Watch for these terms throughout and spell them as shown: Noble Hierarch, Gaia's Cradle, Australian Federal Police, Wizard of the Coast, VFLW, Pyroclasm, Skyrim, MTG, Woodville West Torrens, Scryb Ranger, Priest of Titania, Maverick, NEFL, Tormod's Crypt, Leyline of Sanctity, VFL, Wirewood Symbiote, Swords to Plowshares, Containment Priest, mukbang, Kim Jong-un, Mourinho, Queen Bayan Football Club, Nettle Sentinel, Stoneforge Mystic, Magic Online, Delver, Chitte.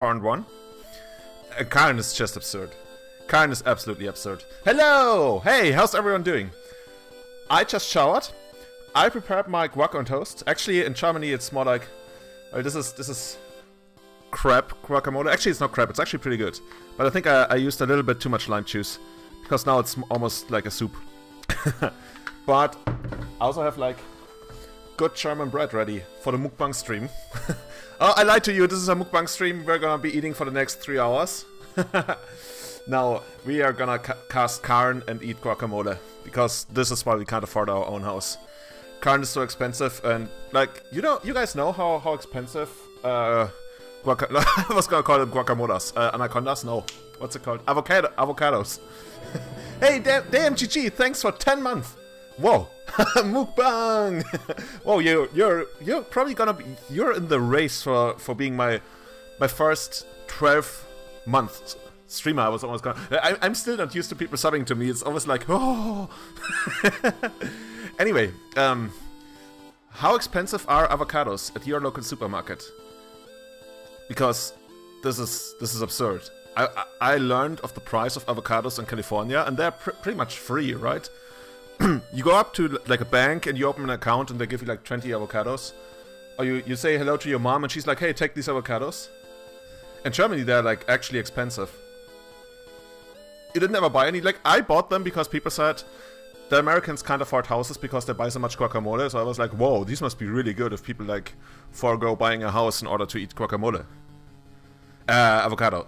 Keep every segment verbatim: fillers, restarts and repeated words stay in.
Karn one. Uh, Karn is just absurd. Karn is absolutely absurd. Hello! Hey, how's everyone doing? I just showered. I prepared my guac on toast. Actually, in Germany, it's more like... Uh, this is... this is... crab guacamole. Actually, it's not crab. It's actually pretty good. But I think I, I used a little bit too much lime juice. Because now it's almost like a soup. But I also have like... good German bread ready for the mukbang stream. Oh, I lied to you. This is a mukbang stream. We're gonna be eating for the next three hours. Now, we are gonna ca cast Karn and eat guacamole. Because this is why we can't afford our own house. Karn is so expensive, and like, you know, you guys know how, how expensive uh, guaca I was gonna call it guacamolas. Uh, anacondas? No. What's it called? Avocado avocados. Hey, D M G G, thanks for ten months. Whoa. Mukbang. Whoa, you you're you're probably gonna be you're in the race for for being my my first twelve month streamer. I was almost gonna I, I'm still not used to people subbing to me. It's always like, oh. Anyway, um how expensive are avocados at your local supermarket? Because this is this is absurd. I I, I learned of the price of avocados in California, and they're pr pretty much free, right? You go up to like a bank and you open an account and they give you like twenty avocados. Or you, you say hello to your mom and she's like, hey, take these avocados. In Germany, they're like actually expensive. You didn't ever buy any? Like, I bought them because people said the Americans can't afford houses because they buy so much guacamole. So I was like, whoa, these must be really good if people like forego buying a house in order to eat guacamole. Uh, avocado.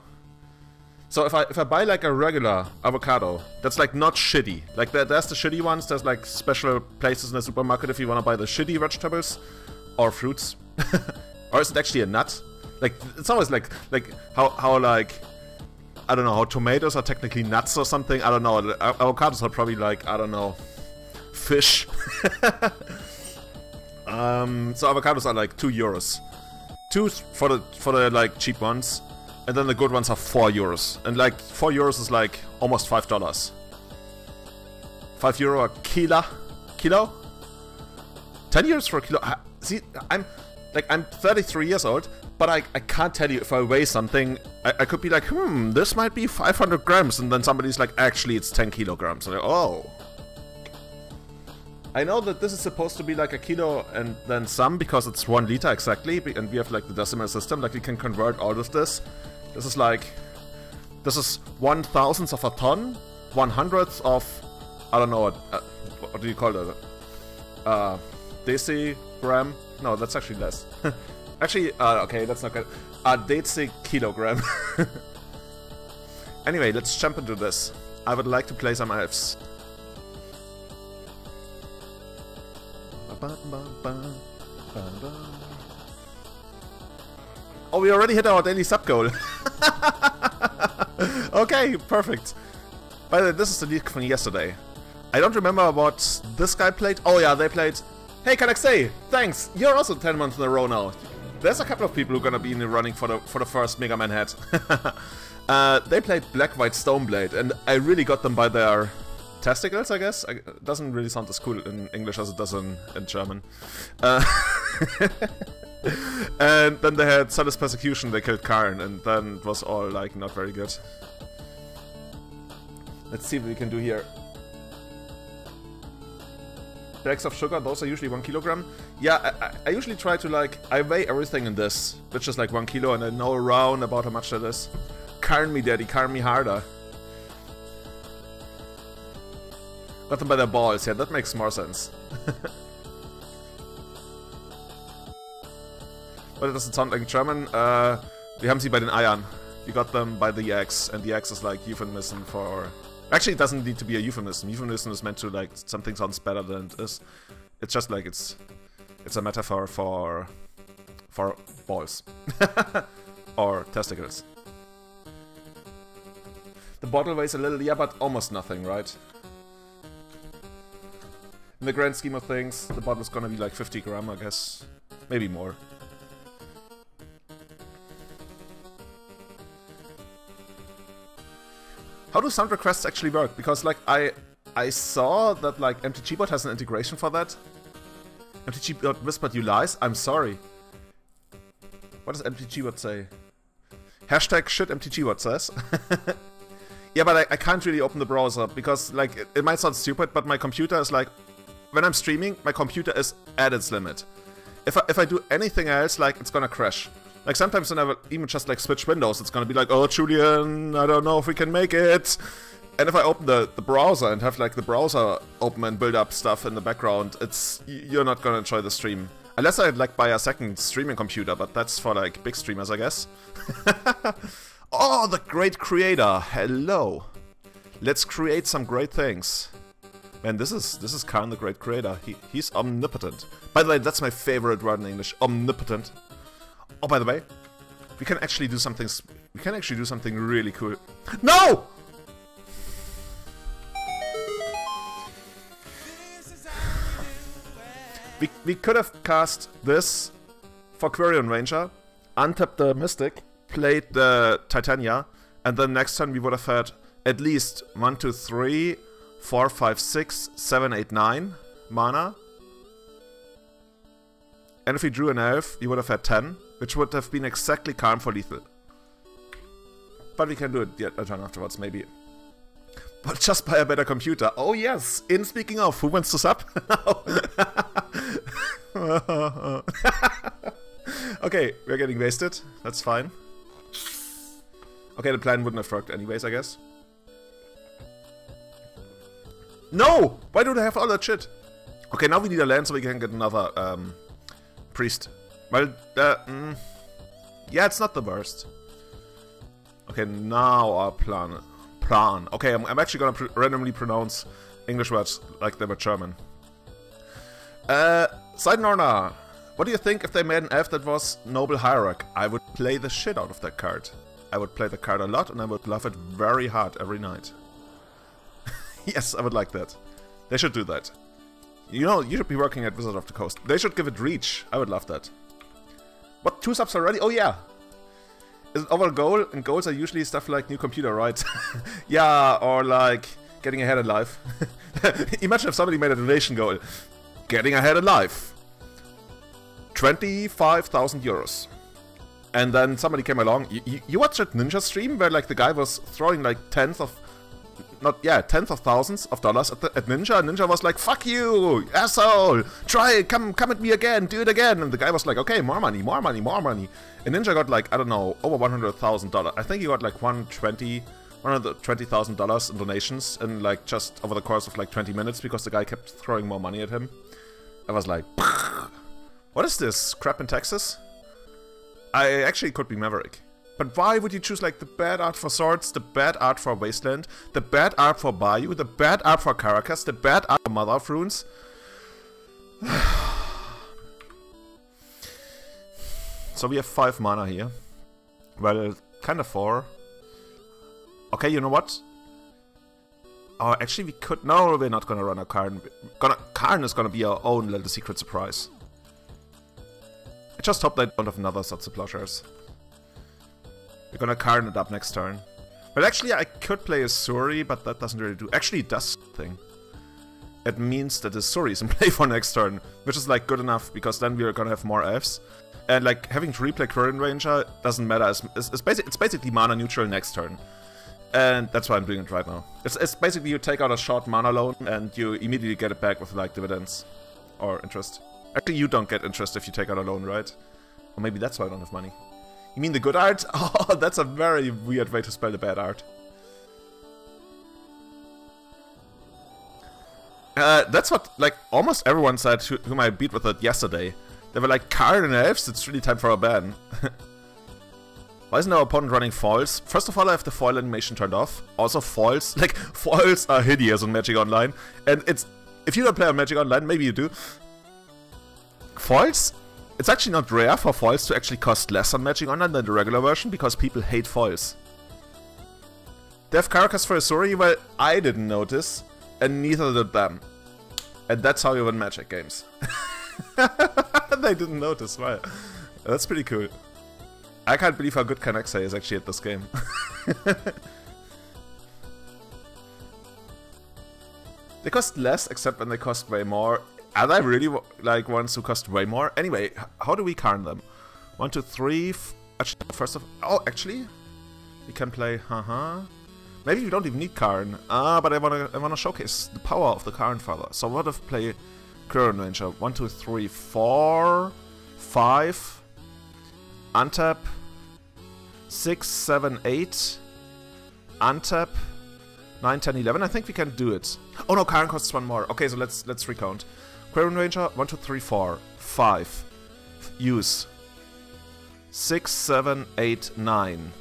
So if I if I buy like a regular avocado, that's like not shitty. Like there, there's the shitty ones. There's like special places in the supermarket if you want to buy the shitty vegetables or fruits. Or is it actually a nut? Like it's always like like how how like I don't know how tomatoes are technically nuts or something. I don't know. Avocados are probably like I don't know fish. um. So avocados are like two euros, two for the for the like cheap ones. And then the good ones are four euros. And like, four euros is like almost five dollars. five euro a kilo? Kilo? ten euros for a kilo? I, see, I'm like, I'm thirty-three years old, but I, I can't tell you if I weigh something. I, I could be like, hmm, this might be five hundred grams. And then somebody's like, actually, it's ten kilograms. And I'm like, oh. I know that this is supposed to be like a kilo and then some because it's one liter exactly. And we have like the decimal system. Like, we can convert all of this. This is like, this is one thousandth of a ton, one hundredth of, I don't know, uh, what do you call that? Uh, decigram? No, that's actually less. Actually, uh, okay, that's not good. A decikilogram. Anyway, let's jump into this. I would like to play some elves. Oh, we already hit our daily sub goal. Okay, perfect. By the way, this is the league from yesterday. I don't remember what this guy played. Oh yeah, they played... Hey, Kanaxay, thanks! You're also ten months in a row now. There's a couple of people who are gonna be in the running for the, for the first Mega Man hat. uh, they played Black-White Stoneblade, and I really got them by their... testicles, I guess? I, it doesn't really sound as cool in English as it does in, in German. Uh, and then they had Zealous Persecution, they killed Karn, and then it was all, like, not very good. Let's see what we can do here. Bags of sugar, those are usually one kilogram. Yeah, I, I usually try to, like, I weigh everything in this, which is like one kilo, and I know around about how much that is. Karn me, daddy, Karn me harder. Got them by their balls, yeah, that makes more sense. But it doesn't sound like German. Uh, die haben sie bei den Eiern. You got them by the eggs, and the eggs is like euphemism for... Actually, it doesn't need to be a euphemism. Euphemism is meant to like, something sounds better than it is. It's just like, it's it's a metaphor for, for balls. Or testicles. The bottle weighs a little, yeah, but almost nothing, right? In the grand scheme of things, the bottle's gonna be like fifty gram, I guess. Maybe more. How do sound requests actually work? Because like I I saw that like M T G bot has an integration for that. M T G bot whispered you lies? I'm sorry. What does M T G bot say? Hashtag shit M T G, what says. Yeah, but I, I can't really open the browser because, like, it, it might sound stupid, but my computer is like, when I'm streaming, my computer is at its limit. If I, if I do anything else, like, it's gonna crash. Like, sometimes when I even just, like, switch windows, it's gonna be like, oh, Julian, I don't know if we can make it. And if I open the, the browser and have, like, the browser open and build up stuff in the background, it's, you're not gonna enjoy the stream. Unless I, like, buy a second streaming computer, but that's for, like, big streamers, I guess. Oh, the great creator! Hello! Let's create some great things. Man, this is this is Karn the Great Creator. He he's omnipotent. By the way, that's my favorite word in English. Omnipotent. Oh, by the way, we can actually do something. We can actually do something really cool. No! We we could have cast this for Quirion Ranger, untapped the Mystic, played the Titania, and then next turn we would have had at least one, two, three. four, five, six, seven, eight, nine mana. And if we drew an elf, you would have had ten, which would have been exactly calm for lethal. But we can do it yet a turn afterwards, maybe. But just buy a better computer. Oh yes! In speaking of, who wants to sub? Okay, we're getting wasted. That's fine. Okay, the plan wouldn't have worked anyways, I guess. No! Why do they have all that shit? Okay, now we need a land so we can get another um, priest. Well, uh, mm, yeah, it's not the worst. Okay, now our plan. Plan. Okay, I'm, I'm actually gonna pr randomly pronounce English words like they were German. Uh, Seidenhorner, what do you think if they made an elf that was Noble Hierarch? I would play the shit out of that card. I would play the card a lot and I would love it very hard every night. Yes, I would like that. They should do that. You know, you should be working at Wizard of the Coast. They should give it reach. I would love that. What, two subs already? Oh yeah! Is it over goal? And goals are usually stuff like new computer, right? Yeah, or like getting ahead in life. Imagine if somebody made a donation goal. Getting ahead in life. twenty-five thousand euros. And then somebody came along. You, you, you watched that ninja stream where like the guy was throwing like tenth of... Not, yeah, tenth of thousands of dollars at, the, at Ninja, and Ninja was like, fuck you, asshole, try it, come, come at me again, do it again, and the guy was like, okay, more money, more money, more money, and Ninja got like, I don't know, over one hundred thousand dollars, I think he got like one hundred twenty thousand dollars in donations, and like, just over the course of like twenty minutes, because the guy kept throwing more money at him. I was like, what is this, crap in Texas? I actually could be Maverick. But why would you choose like the bad art for Swords, the bad art for Wasteland, the bad art for Bayou, the bad art for Caracas, the bad art for Mother of Runes? So we have five mana here. Well, kind of four. Okay, you know what? Oh, actually we could... No, we're not gonna run a Karn. Gonna... Karn is gonna be our own little secret surprise. I just hope they don't have another Swords to Plowshares. We're gonna Karn it up next turn. But actually I could play a Suri, but that doesn't really do... Actually it does something. It means that the Suri is in play for next turn, which is like good enough, because then we're gonna have more elves. And like having to replay Quirion Ranger doesn't matter, it's, it's, it's, basic, it's basically mana neutral next turn. And that's why I'm doing it right now. It's, it's basically you take out a short mana loan and you immediately get it back with like dividends. Or interest. Actually you don't get interest if you take out a loan, right? Or maybe that's why I don't have money. You mean the good art? Oh, that's a very weird way to spell the bad art. Uh, that's what, like, almost everyone said who, whom I beat with it yesterday. They were like, Karn and Elves, it's really time for a ban. Why isn't our opponent running foils? First of all, I have the foil animation turned off. Also, foils, like, foils are hideous on Magic Online. And it's, if you don't play on Magic Online, maybe you do. Foils? It's actually not rare for foils to actually cost less on Magic Online than the regular version, because people hate foils. They have Caracas for Isuri, well, I didn't notice, and neither did them. And that's how you win Magic games. They didn't notice, wow. That's pretty cool. I can't believe how good Kanexa is actually at this game. They cost less, except when they cost way more. Are they really like ones who cost way more? Anyway, how do we Karn them? One, two, three. Actually, first of all, oh, actually, We can play, haha. Maybe we don't even need Karn. Ah, but I wanna I wanna showcase the power of the Karn father. So what if play Quirion Ranger? One, two, three, four, five, untap, six, seven, eight, untap, nine, ten, eleven. I think we can do it. Oh no, Karn costs one more. Okay, so let's let's recount. Quirion Ranger, one, two, three, four, five. Use. Six, seven, eight, nine.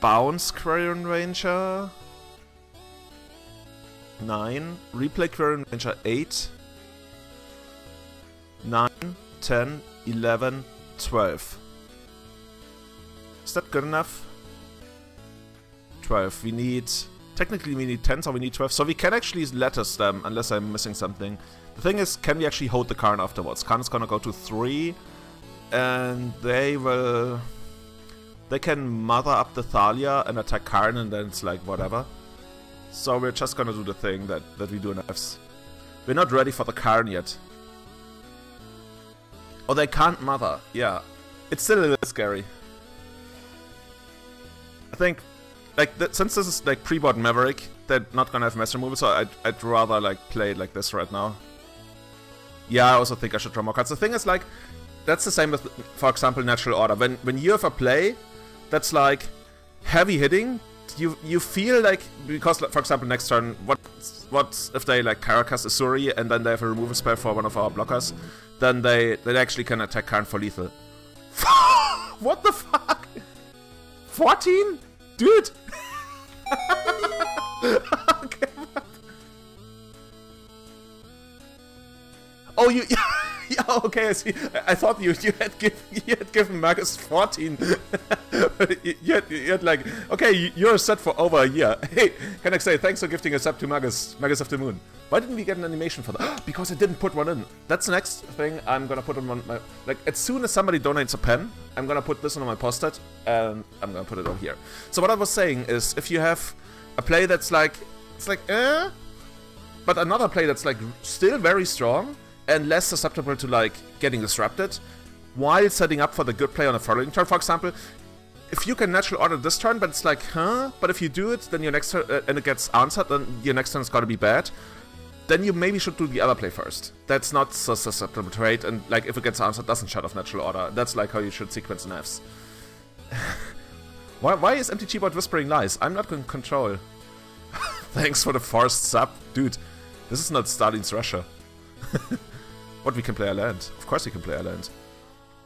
Bounce Quirion Ranger nine, replay Quirion Ranger eight, nine, ten, eleven, twelve. Is that good enough? twelve. We need, technically we need ten, so we need twelve, so we can actually letters them unless I'm missing something. The thing is, can we actually hold the Karn afterwards? Karn is gonna go to three and they will... They can mother up the Thalia and attack Karn, and then it's like, whatever. So we're just gonna do the thing that, that we do in Elves. We're not ready for the Karn yet. Oh, they can't mother. Yeah. It's still a little scary. I think, like, that, since this is, like, pre-board Maverick, they're not gonna have mass removal, so I'd, I'd rather, like, play it like this right now. Yeah, I also think I should draw more cards. The thing is, like, that's the same with, for example, Natural Order. When, when you have a play... That's like heavy hitting. You you feel like, because for example next turn, what what if they like Caracas Asuri and then they have a removal spell for one of our blockers, then they they actually can attack Karn for lethal. What the fuck? fourteen, dude. Okay. Oh you. Yeah, okay, I see. I thought you you had give, you had given Marcus fourteen. you, you, had, you had like, okay, you're set for over a year. Hey, can I say thanks for gifting a sub to Marcus, Marcus of the Moon? Why didn't we get an animation for that? Because I didn't put one in. That's the next thing I'm gonna put on my, like, as soon as somebody donates a pen, I'm gonna put this on my post-it and I'm gonna put it over here. So what I was saying is, if you have a play that's like, it's like, eh, but another play that's like still very strong, and less susceptible to like getting disrupted, while setting up for the good play on a following turn. For example, if you can Natural Order this turn, but it's like, huh? But if you do it, then your next turn, uh, and it gets answered, then your next turn is gonna be bad. Then you maybe should do the other play first. That's not so susceptible to hate, and like if it gets answered, doesn't shut off Natural Order. That's like how you should sequence an Elves. why, why is M T G Bot whispering lies? I'm not in control. Thanks for the forced sub, dude. This is not Stalin's Russia. What, we can play a land? Of course we can play a land.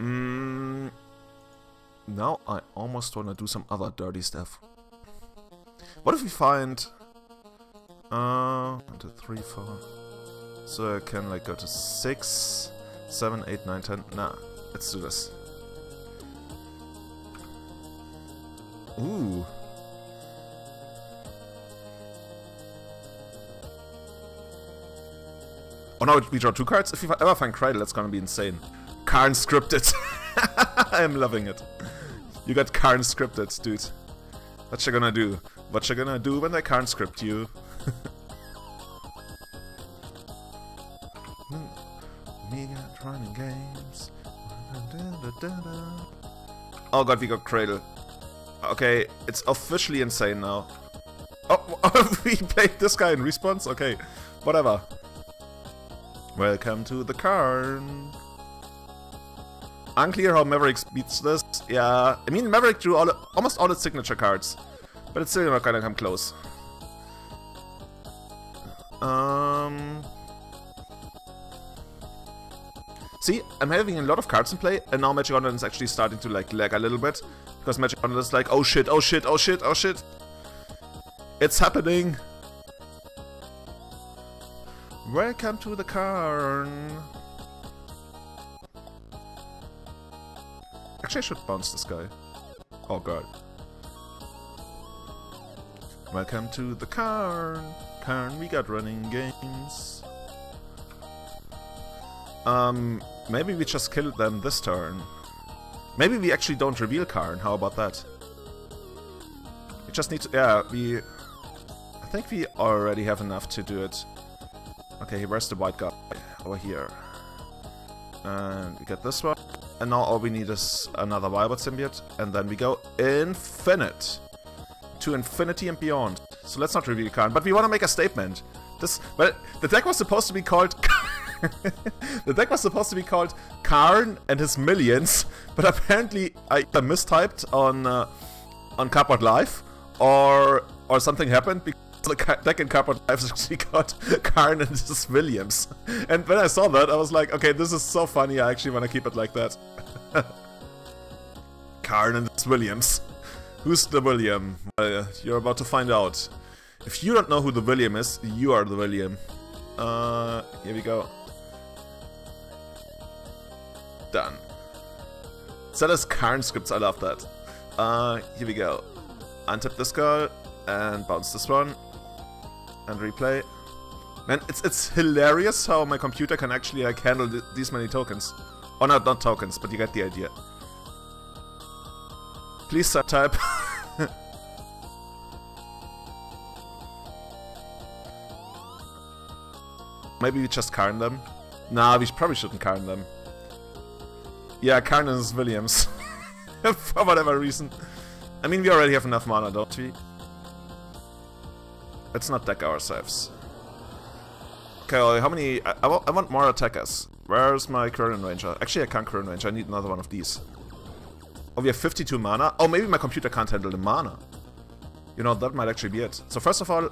Mm, now I almost want to do some other dirty stuff. What if we find... Uh, one, two, three, four... So I can like go to six, seven, eight, nine, ten... Nah, let's do this. Ooh. Oh no, we draw two cards? If we ever find Cradle, that's gonna be insane. Karn scripted. I'm loving it. You got Karn scripted, dude. What you gonna do? What you gonna do when they Karn script you? We got running games. Oh god, we got Cradle. Okay, it's officially insane now. Oh, we played this guy in response? Okay, whatever. Welcome to the Karn. Unclear how Maverick beats this. Yeah, I mean Maverick drew all, almost all its signature cards, but it's still not gonna come close. Um, see, I'm having a lot of cards in play, and now Magic Online is actually starting to like lag a little bit because Magic Online is like, oh shit, oh shit, oh shit, oh shit, it's happening. Welcome to the Karn! Actually, I should bounce this guy. Oh god. Welcome to the Karn! Karn, we got running games. Um, maybe we just kill them this turn. Maybe we actually don't reveal Karn, how about that? We just need to... yeah, we... I think we already have enough to do it. Okay, where's the white guy? Over here. And we get this one. And now all we need is another Wirewood Symbiote, and then we go infinite. To infinity and beyond. So let's not reveal Karn, but we want to make a statement. This, well, the deck was supposed to be called... the deck was supposed to be called Karn and his millions, but apparently I mistyped on uh, on Cardboard Live, or or something happened because the deck in Cardboard Live is actually called Karn and his millions. And when I saw that, I was like, okay, this is so funny. I actually want to keep it like that. Karn and his millions. Who's the William? Well, you're about to find out. If you don't know who the William is, you are the William. Uh, here we go. Done. Zealous Karn scripts, I love that. Uh, here we go. Untap this girl, and bounce this one. And replay. Man, it's it's hilarious how my computer can actually like handle th these many tokens. Oh no, not tokens, but you get the idea. Please subtype. Maybe we just Karn them. Nah, we probably shouldn't Karn them. Yeah, Karn is Williams. For whatever reason. I mean, we already have enough mana, don't we? Let's not deck ourselves. Okay, well, how many... I, I, I want more attackers. Where's my Quirion Ranger? Actually, I can't Quirion Ranger. I need another one of these. Oh, we have fifty-two mana. Oh, maybe my computer can't handle the mana. You know, that might actually be it. So first of all,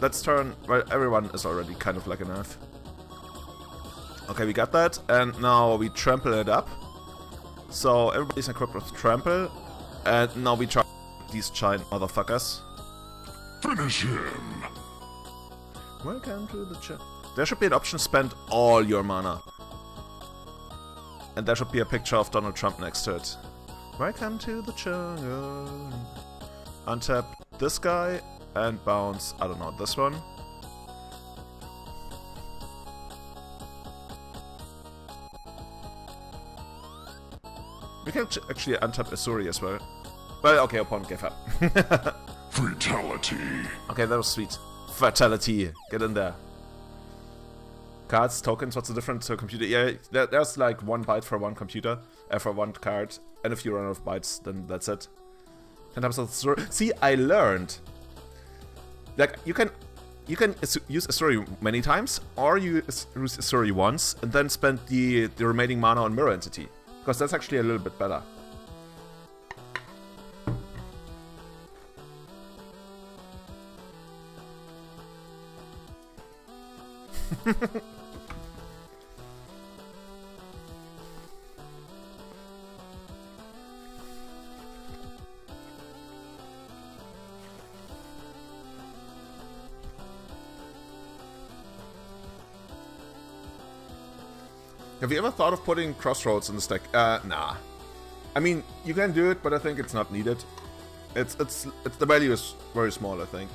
let's turn... Well, everyone is already kind of like an elf. Okay, we got that. And now we trample it up. So everybody's equipped with trample. And now we try these giant motherfuckers. Finish him! Welcome to the chat. There should be an option to spend all your mana. And there should be a picture of Donald Trump next to it. Welcome to the jungle. Untap this guy and bounce, I don't know, this one. We can actually untap Asuri as well. Well, okay, opponent gave up. Fatality. Okay, that was sweet. Fatality. Get in there. Cards, tokens, what's the difference to a computer? Yeah, there, there's like one byte for one computer, uh, for one card, and if you run out of bytes, then that's it. See, I learned. Like, you can you can use Asuri many times, or you use Asuri once, and then spend the, the remaining mana on Mirror Entity. Because that's actually a little bit better. Have you ever thought of putting Crossroads in this deck? Uh, nah. I mean, you can do it, but I think it's not needed. It's it's it's the value is very small, I think.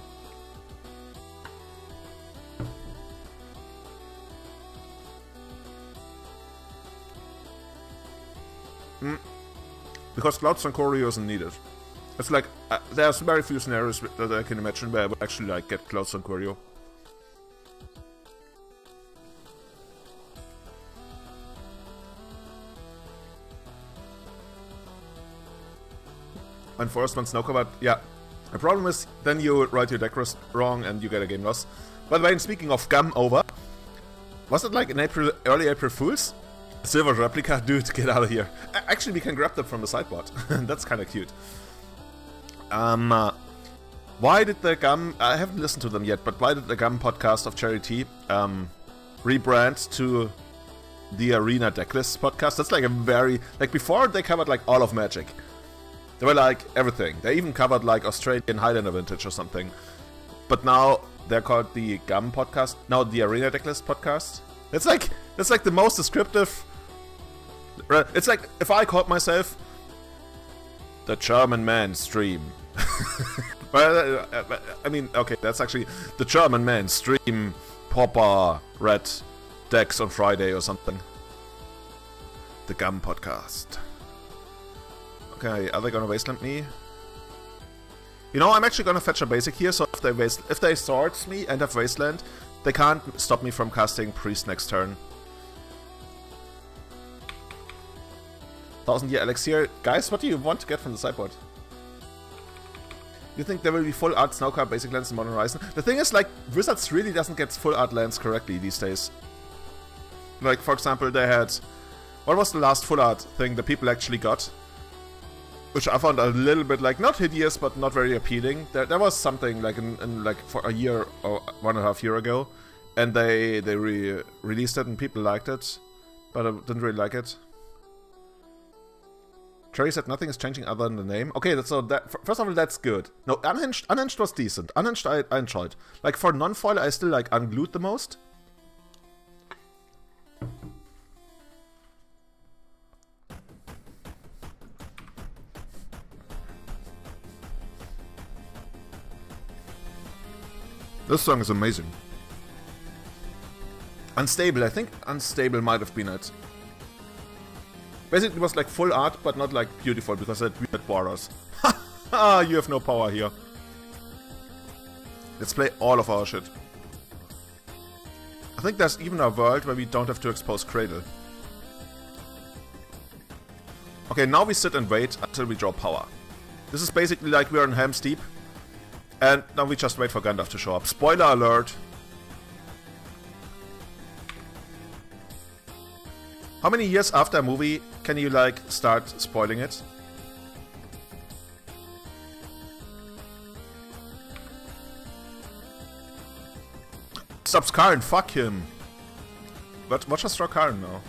Mm. Because Clouds and Choreo isn't needed. It's like, uh, there's very few scenarios that I can imagine where I would actually like get Clouds and Choreo. And Forest One Snow Covered, yeah. The problem is, then you write your deck list wrong and you get a game loss. By the way, speaking of Gum Over, was it like in April, early April Fools? Silver Replica, dude, get out of here. Actually, we can grab them from the sideboard. That's kind of cute. Um, uh, why did the Gum... I haven't listened to them yet, but why did the Gum podcast of Charity um, rebrand to the Arena Decklist podcast? That's like a very... Like, before they covered like all of Magic. They were like everything. They even covered like Australian Highlander Vintage or something. But now they're called the Gum podcast. Now the Arena Decklist podcast. It's like... It's like the most descriptive... It's like if I called myself the German Man Stream. I mean, okay, that's actually the German Man Stream Popper Red Decks on Friday or something. The Gum Podcast. Okay, are they gonna wasteland me? You know, I'm actually gonna fetch a basic here, so if they waste, if they swords me and have wasteland, they can't stop me from casting Priest next turn. Thousand Year Elixir. Guys, what do you want to get from the sideboard? You think there will be full art Snowcar basic lands in Modern Horizon? The thing is, like, Wizards really doesn't get full art lands correctly these days. Like, for example, they had... What was the last full art thing that people actually got? Which I found a little bit, like, not hideous, but not very appealing. There, there was something, like, in, in like for a year or one and a half year ago. And they, they re released it and people liked it. But I didn't really like it. Cherry said nothing is changing other than the name. Okay, that's so that first of all, that's good. No, Unhinged Unhinged was decent. Unhinged I, I enjoyed. Like, for non-foil, I still like Unglued the most. This song is amazing. Unstable, I think Unstable might have been it. Basically it was like full art, but not like beautiful, because it had weird borders. Ha! You have no power here. Let's play all of our shit. I think there's even a world where we don't have to expose Cradle. Okay, now we sit and wait until we draw power. This is basically like we're in Helm's Deep. And now we just wait for Gandalf to show up. Spoiler alert! How many years after a movie can you, like, start spoiling it? Stops Karn, fuck him! But watch us draw Karn now.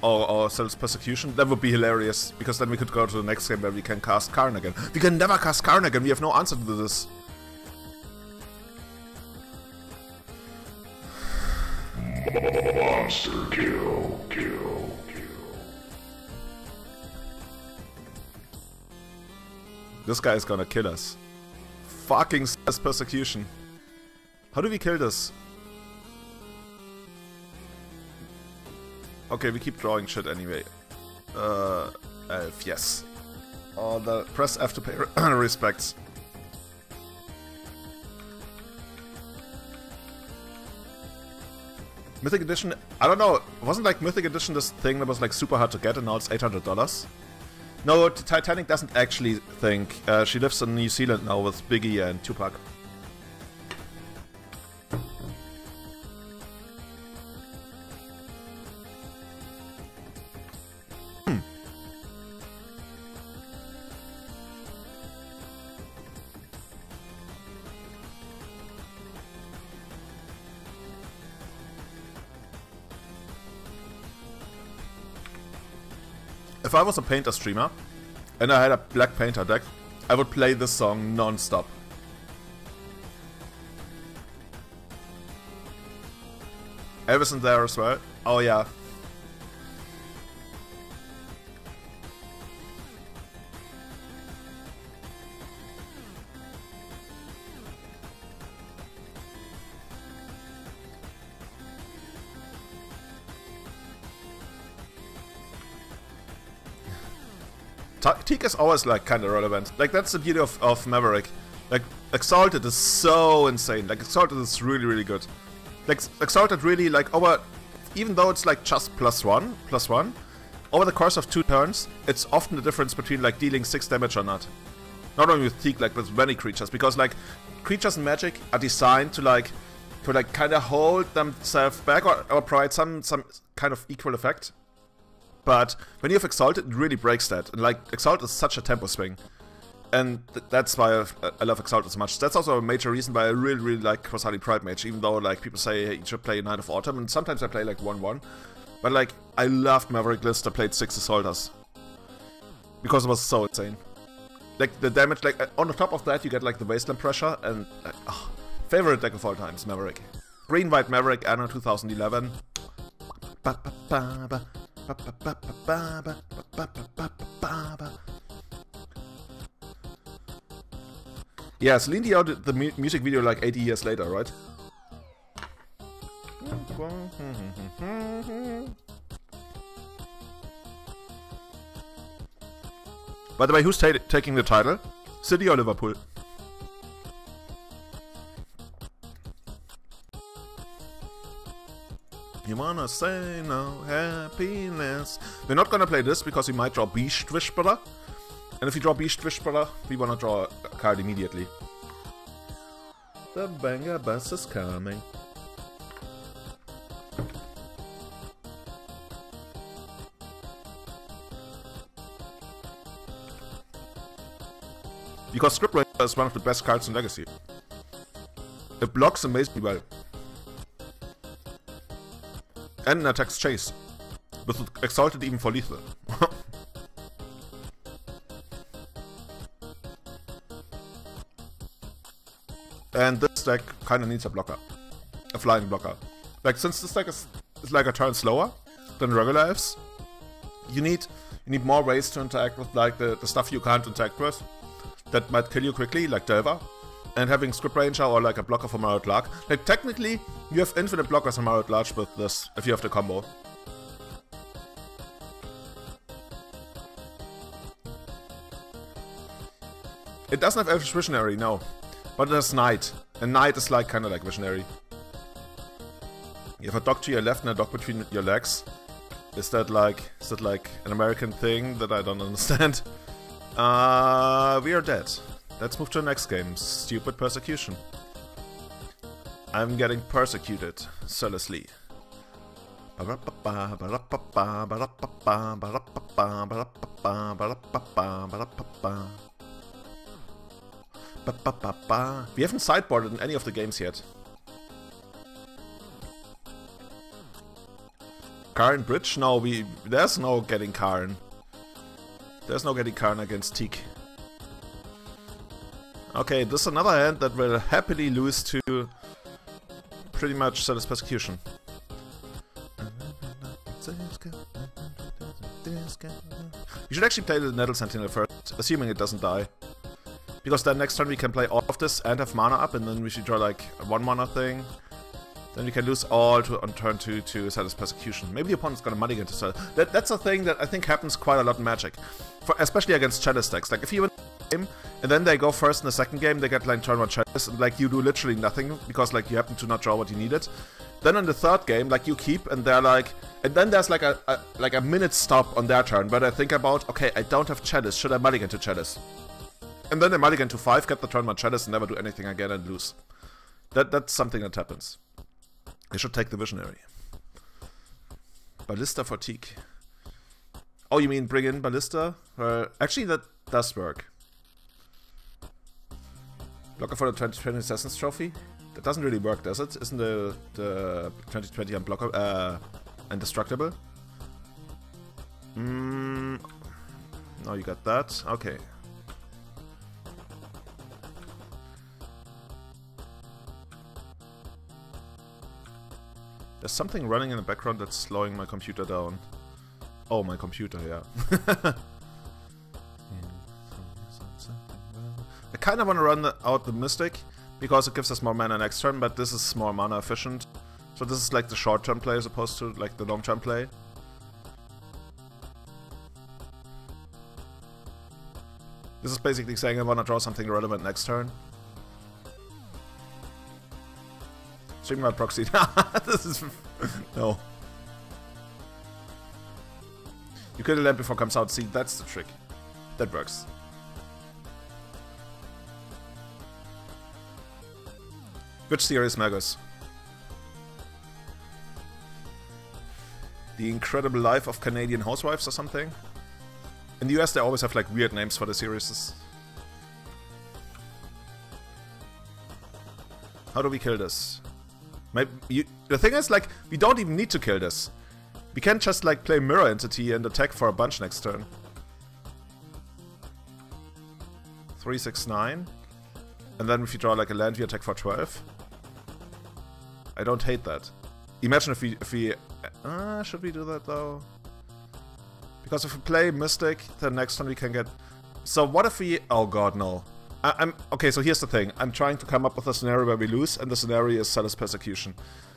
Or, or Zealous Persecution. That would be hilarious, because then we could go to the next game where we can cast Karn again. We can never cast Karn again, we have no answer to this. Monster kill, kill, kill. This guy is gonna kill us. Fucking Zealous Persecution. How do we kill this? Okay, we keep drawing shit anyway. Uh, Elf, yes. Oh, the press F to pay respects. Mythic Edition, I don't know, wasn't like Mythic Edition this thing that was like super hard to get and now it's eight hundred dollars? No, Titanic doesn't actually think. Uh, she lives in New Zealand now with Biggie and Tupac. If I was a painter streamer, and I had a black painter deck, I would play this song non-stop. Elves in there as well. Oh yeah. Teak is always like kind of relevant. Like, that's the beauty of, of Maverick. Like, Exalted is so insane. Like, Exalted is really, really good. Like, Exalted really, like, over... Even though it's like just plus one, plus one, over the course of two turns, it's often the difference between like dealing six damage or not. Not only with Teak, like with many creatures, because like, creatures in Magic are designed to like, to like kind of hold themselves back or, or provide some, some kind of equal effect. But when you have Exalted, it really breaks that. And like, Exalted is such a tempo swing. And th that's why I've, I love Exalted so much. That's also a major reason why I really, really like Khosali Pride Mage, even though like people say, hey, you should play Knight of Autumn, and sometimes I play like one one. But like, I loved Maverick list, I played six Assaulters. Because it was so insane. Like, the damage, like, on the top of that, you get like the Wasteland pressure, and... Uh, oh, favorite deck of all times, Maverick. Green-White Maverick, Anno two thousand eleven. Ba, ba, ba, ba. Yeah, Celine Dion did the mu music video like eighty years later, right? By the way, who's ta taking the title? City or Liverpool? You wanna say no happiness. We're not gonna play this because we might draw Beast Whisperer. And if we draw Beast Whisperer, we wanna draw a card immediately. The banger bus is coming. Because Scryb Ranger is one of the best cards in Legacy. It blocks amazingly well. And an attacks chase. With Exalted even for lethal. And this deck kinda needs a blocker. A flying blocker. Like, since this deck is, is like a turn slower than regular elves, you need you need more ways to interact with like the, the stuff you can't interact with. That might kill you quickly, like Delver, and having Scryb Ranger or like a blocker for Mirror Entity. Like technically, you have infinite blockers on Mirror Entity with this, if you have the combo. It doesn't have Elvish Visionary, no, but it has Knight, and Knight is like kinda like Visionary. You have a dog to your left and a dog between your legs. Is that like, is that like an American thing that I don't understand? Uh, we are dead. Let's move to the next game. Stupid Persecution. I'm getting persecuted zealously. We haven't sideboarded in any of the games yet. Karn Bridge? No, we... There's no getting Karn. There's no getting Karn against Teek. Okay, this is another hand that will happily lose to pretty much Zealous Persecution. We should actually play the Nettle Sentinel first, assuming it doesn't die. Because then next turn we can play all of this and have mana up, and then we should draw like a one mana thing. Then we can lose all to, on turn two to Zealous Persecution. Maybe the opponent's gonna mulligan to Zealous. That, that's a thing that I think happens quite a lot in Magic. For, especially against Chalice decks. Like, if you win the game, and then they go first in the second game, they get like turn one Chalice, and like, you do literally nothing, because like, you happen to not draw what you needed. Then in the third game, like, you keep, and they're like... And then there's like a, a like a minute stop on their turn, where they think about, okay, I don't have Chalice, should I mulligan to Chalice? And then they mulligan to five, get the turn one Chalice, and never do anything again, and lose. That That's something that happens. They should take the Visionary. Ballista for Teek. Oh, you mean bring in Ballista? Uh, actually, that does work. Blocker for the twenty twenty Assassin's Trophy? That doesn't really work, does it? Isn't the, the twenty twenty unblockable, uh, indestructible? Mm, no, you got that. Okay. There's something running in the background that's slowing my computer down. Oh, my computer, yeah. I kind of want to run the, out the Mystic, because it gives us more mana next turn, but this is more mana efficient. So this is like the short-term play as opposed to like the long-term play. This is basically saying I want to draw something relevant next turn. Stream my proxy. This is... No. You kill the land before it comes out. See, that's the trick. That works. Which series, Magus? The Incredible Life of Canadian Housewives or something? In the U S they always have like weird names for the series. How do we kill this? Maybe you, the thing is, like, we don't even need to kill this. We can just, like, play Mirror Entity and attack for a bunch next turn. three, six, nine. And then if you draw, like, a land, we attack for twelve. I don't hate that. Imagine if we... If we uh, should we do that, though? Because if we play Mystic, then next turn we can get... So what if we... Oh, God, no. I'm okay, so here's the thing. I'm trying to come up with a scenario where we lose, and the scenario is Zealous Persecution.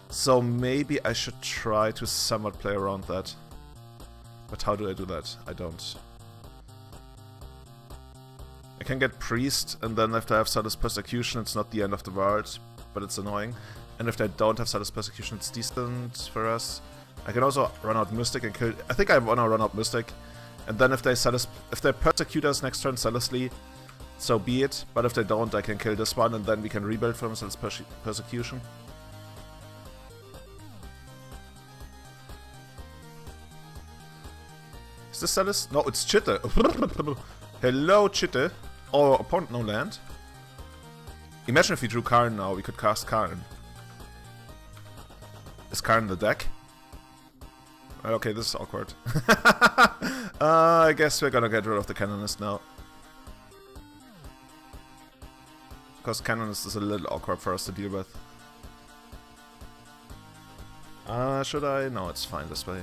So maybe I should try to somewhat play around that. But how do I do that? I don't. I can get Priest, and then after I have Zealous Persecution, it's not the end of the world, but it's annoying. And if they don't have Zealous Persecution, it's decent for us. I can also run out Mystic and kill... I think I want to run out Mystic. And then if they Zealous, if they persecute us next turn zealously, so be it. But if they don't, I can kill this one, and then we can rebuild from Zealous Perse Persecution. Is this Zealous? No, it's Chitte. Hello, Chitte. Or opponent, no land. Imagine if we drew Karn now, we could cast Karn. Is Karn in the deck? Okay, this is awkward. uh, I guess we're gonna get rid of the Canonist now. Because Canonist is a little awkward for us to deal with. Uh, should I? No, it's fine this way.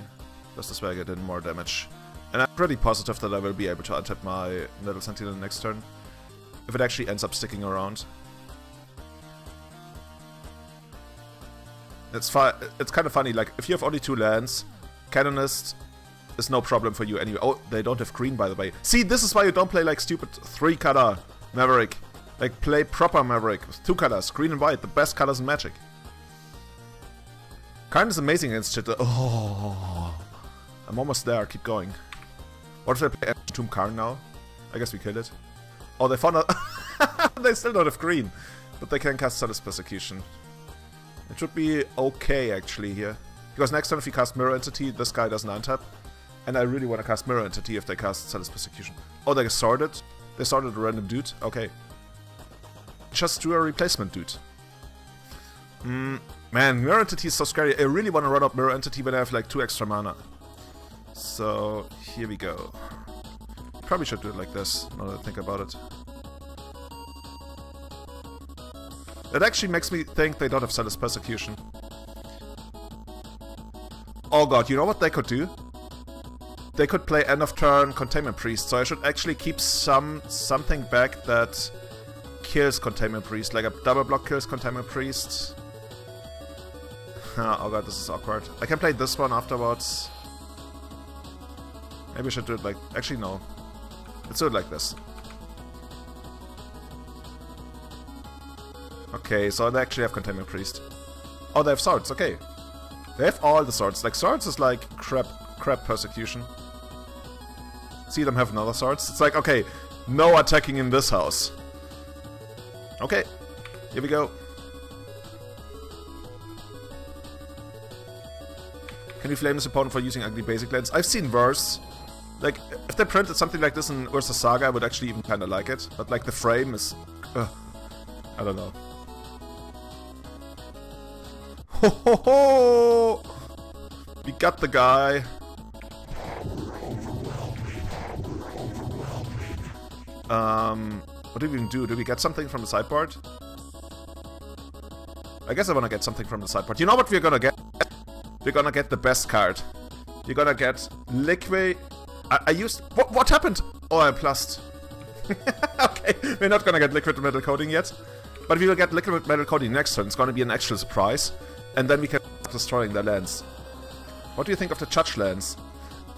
Just this way I get in more damage. And I'm pretty positive that I will be able to untap my Nettle Sentinel next turn. If it actually ends up sticking around. It's far, it's kind of funny, like, if you have only two lands, Canonist is no problem for you anyway. Oh, they don't have green, by the way. See, this is why you don't play, like, stupid three color Maverick. Like, play proper Maverick with two colors, green and white, the best colors in Magic. Karn is amazing against Chitta. Oh, I'm almost there, keep going. What if I play Ancient Tomb Karn now? I guess we killed it. Oh, they found out. They still don't have green, but they can cast Zealous Persecution. It should be okay, actually, here. Because next turn if you cast Mirror Entity, this guy doesn't untap. And I really want to cast Mirror Entity if they cast Zealous Persecution. Oh, they sorted? They sorted a random dude? Okay. Just do a replacement dude. Mm, man, Mirror Entity is so scary. I really want to run up Mirror Entity when I have like two extra mana. So, here we go. Probably should do it like this, now that I think about it. It actually makes me think they don't have Zealous Persecution. Oh god, you know what they could do? They could play end of turn Containment Priest, so I should actually keep some something back that kills Containment Priest, like a double block kills Containment Priest. Oh god, this is awkward. I can play this one afterwards. Maybe I should do it like... actually no. Let's do it like this. Okay, so they actually have Containment Priest. Oh, they have Swords, okay. They have all the Swords. Like, Swords is like crap, crap Persecution. See them have another Swords? It's like, okay, no attacking in this house. Okay, here we go. Can you flame this opponent for using ugly basic lands? I've seen worse. Like, if they printed something like this in Ursa Saga, I would actually even kind of like it. But, like, the frame is... Uh, I don't know. Ho ho ho! We got the guy. Um, what do we even do? Do we get something from the sideboard? I guess I want to get something from the sideboard. You know what we're gonna get? We're gonna get the best card. You're gonna get Liquid... I, I used... What, what happened? Oh, I plussed. Okay, we're not gonna get Liquid Metal Coating yet. But we will get Liquid Metal Coating next turn. It's gonna be an actual surprise. And then we can start destroying their lands. What do you think of the Judge lands?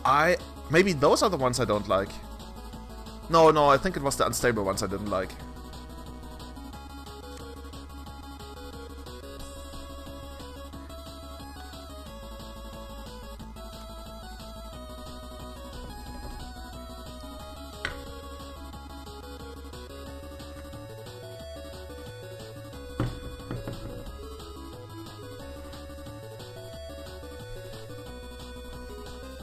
I... Maybe those are the ones I don't like. No, no, I think it was the unstable ones I didn't like.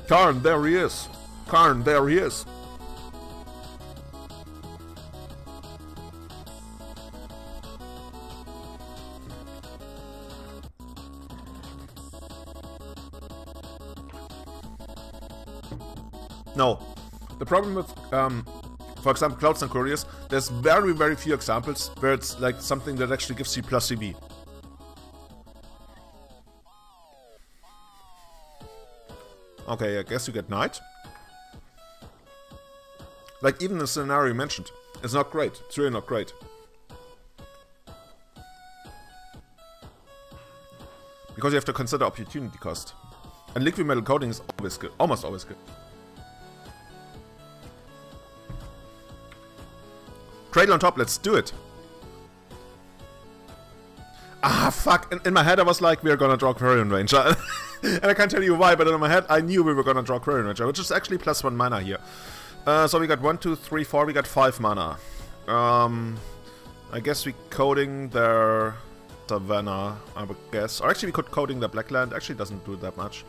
Karn, there he is! Karn, there he is! No. The problem with, um, for example, Clouds and Couriers, there's very, very few examples where it's like something that actually gives you plus C B. Okay, I guess you get Knight. Like, even the scenario you mentioned, it's not great. It's really not great. Because you have to consider opportunity cost. And Liquid Metal Coating is always good. Almost always good. Cradle on top, let's do it! ah, fuck. In, in my head, I was like, we are gonna draw Quirion Ranger. And I can't tell you why, but in my head, I knew we were gonna draw Quirion Ranger, which is actually plus one mana here. Uh, so we got one, two, three, four, we got five mana. Um, I guess we coding their Savannah, I would guess. Or actually, we could coding their Blackland. Actually, doesn't do that much.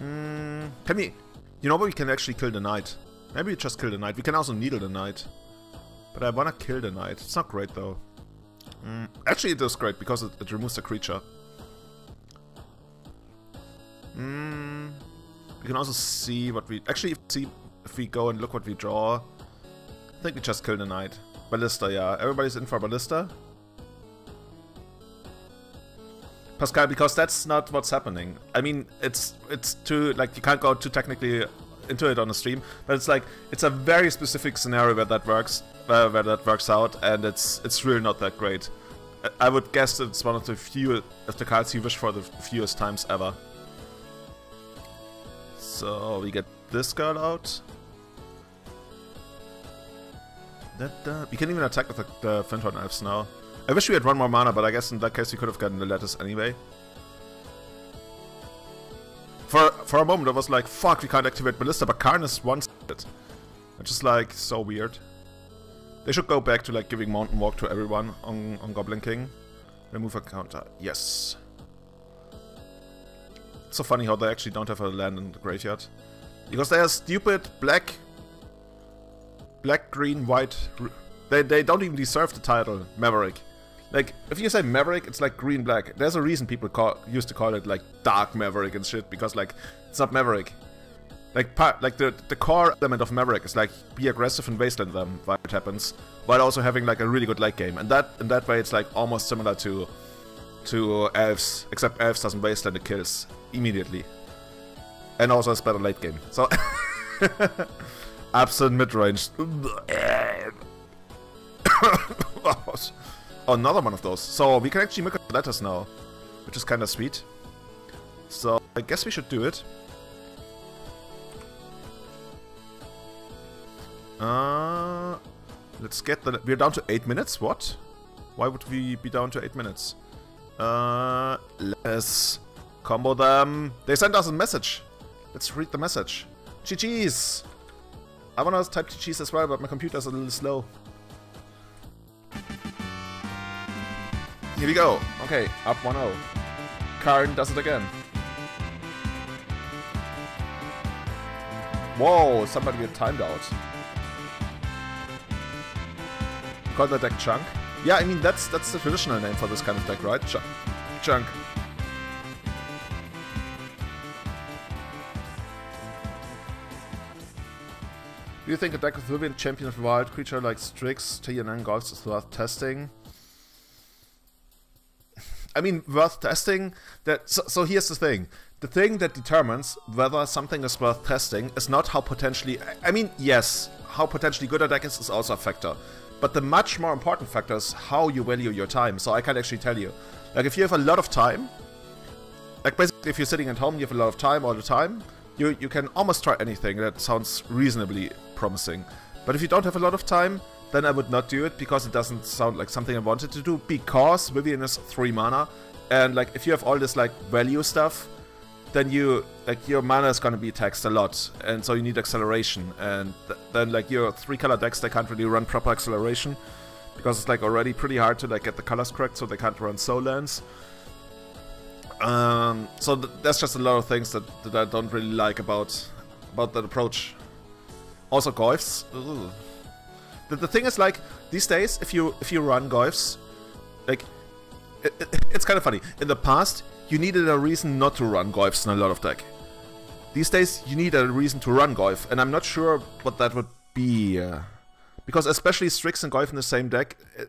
Mm, can we... You know what? We can actually kill the Knight. Maybe we just kill the Knight. We can also needle the Knight. But I wanna kill the Knight. It's not great, though. Mm, actually, it is great, because it, it removes the creature. Mm, we can also see what we... Actually, see if we go and look what we draw. I think we just kill the Knight. Ballista, yeah. Everybody's in for Ballista. Pascal, because that's not what's happening. I mean, it's it's too, like, you can't go too technically into it on the stream, but it's like, it's a very specific scenario where that works, uh, where that works out, and it's it's really not that great. I would guess that it's one of the few of the cards you wish for the fewest times ever. So we get this card out. That, uh, we can even attack with the, the Fyndhorn Elves now. I wish we had one more mana, but I guess in that case we could have gotten the Lattice anyway. For for a moment I was like, fuck, we can't activate Ballista, but Karn is one it. Which is like, so weird. They should go back to like giving Mountain Walk to everyone on, on Goblin King. Remove a counter, yes. It's so funny how they actually don't have a land in the graveyard. Because they are stupid black... Black, green, white... They, they don't even deserve the title, Maverick. Like, if you say Maverick, it's like green-black. There's a reason people call, used to call it, like, Dark Maverick and shit, because, like, it's not Maverick. Like, part, like the, the core element of Maverick is, like, be aggressive and wasteland them while it happens, while also having, like, a really good late game. And that, in that way, it's, like, almost similar to, to Elves, except Elves doesn't wasteland, it kills immediately. And also it's better late game. So, absent mid-range. Another one of those. So we can actually make a letters now, which is kind of sweet. So I guess we should do it. Uh, let's get the... We're down to eight minutes? What? Why would we be down to eight minutes? Uh, let's combo them. They sent us a message. Let's read the message. G Gs! I want to type G Gs as well, but my computer's a little slow. Here we go. Okay, up one oh. Karn does it again. Whoa, somebody got timed out. Call that deck Chunk. Yeah, I mean, that's that's the traditional name for this kind of deck, right? Ch Chunk. Do you think a deck with Rubian Champion of Wild Creature like Strix, T N N Golds is worth testing? I mean, worth testing, that so, so here's the thing. The thing that determines whether something is worth testing is not how potentially... I mean, yes, how potentially good a deck is is also a factor. But the much more important factor is how you value your time. So I can actually tell you. Like, if you have a lot of time, like basically if you're sitting at home, you have a lot of time all the time, you, you can almost try anything that sounds reasonably promising. But if you don't have a lot of time, then I would not do it, because it doesn't sound like something I wanted to do, because Vivian is three mana, and like if you have all this like value stuff, then you like your mana is gonna be taxed a lot, and so you need acceleration, and th then like your three color decks, they can't really run proper acceleration, because it's like already pretty hard to like get the colors correct, so they can't run soul lands. Um, so th that's just a lot of things that, that I don't really like about about that approach. Also Goyfs. Ugh. The thing is, like, these days, if you if you run Goyfs, like, it, it, it's kind of funny. In the past, you needed a reason not to run Goyfs in a lot of deck. These days, you need a reason to run Goyf, and I'm not sure what that would be. Uh, because especially Strix and Goyf in the same deck, it,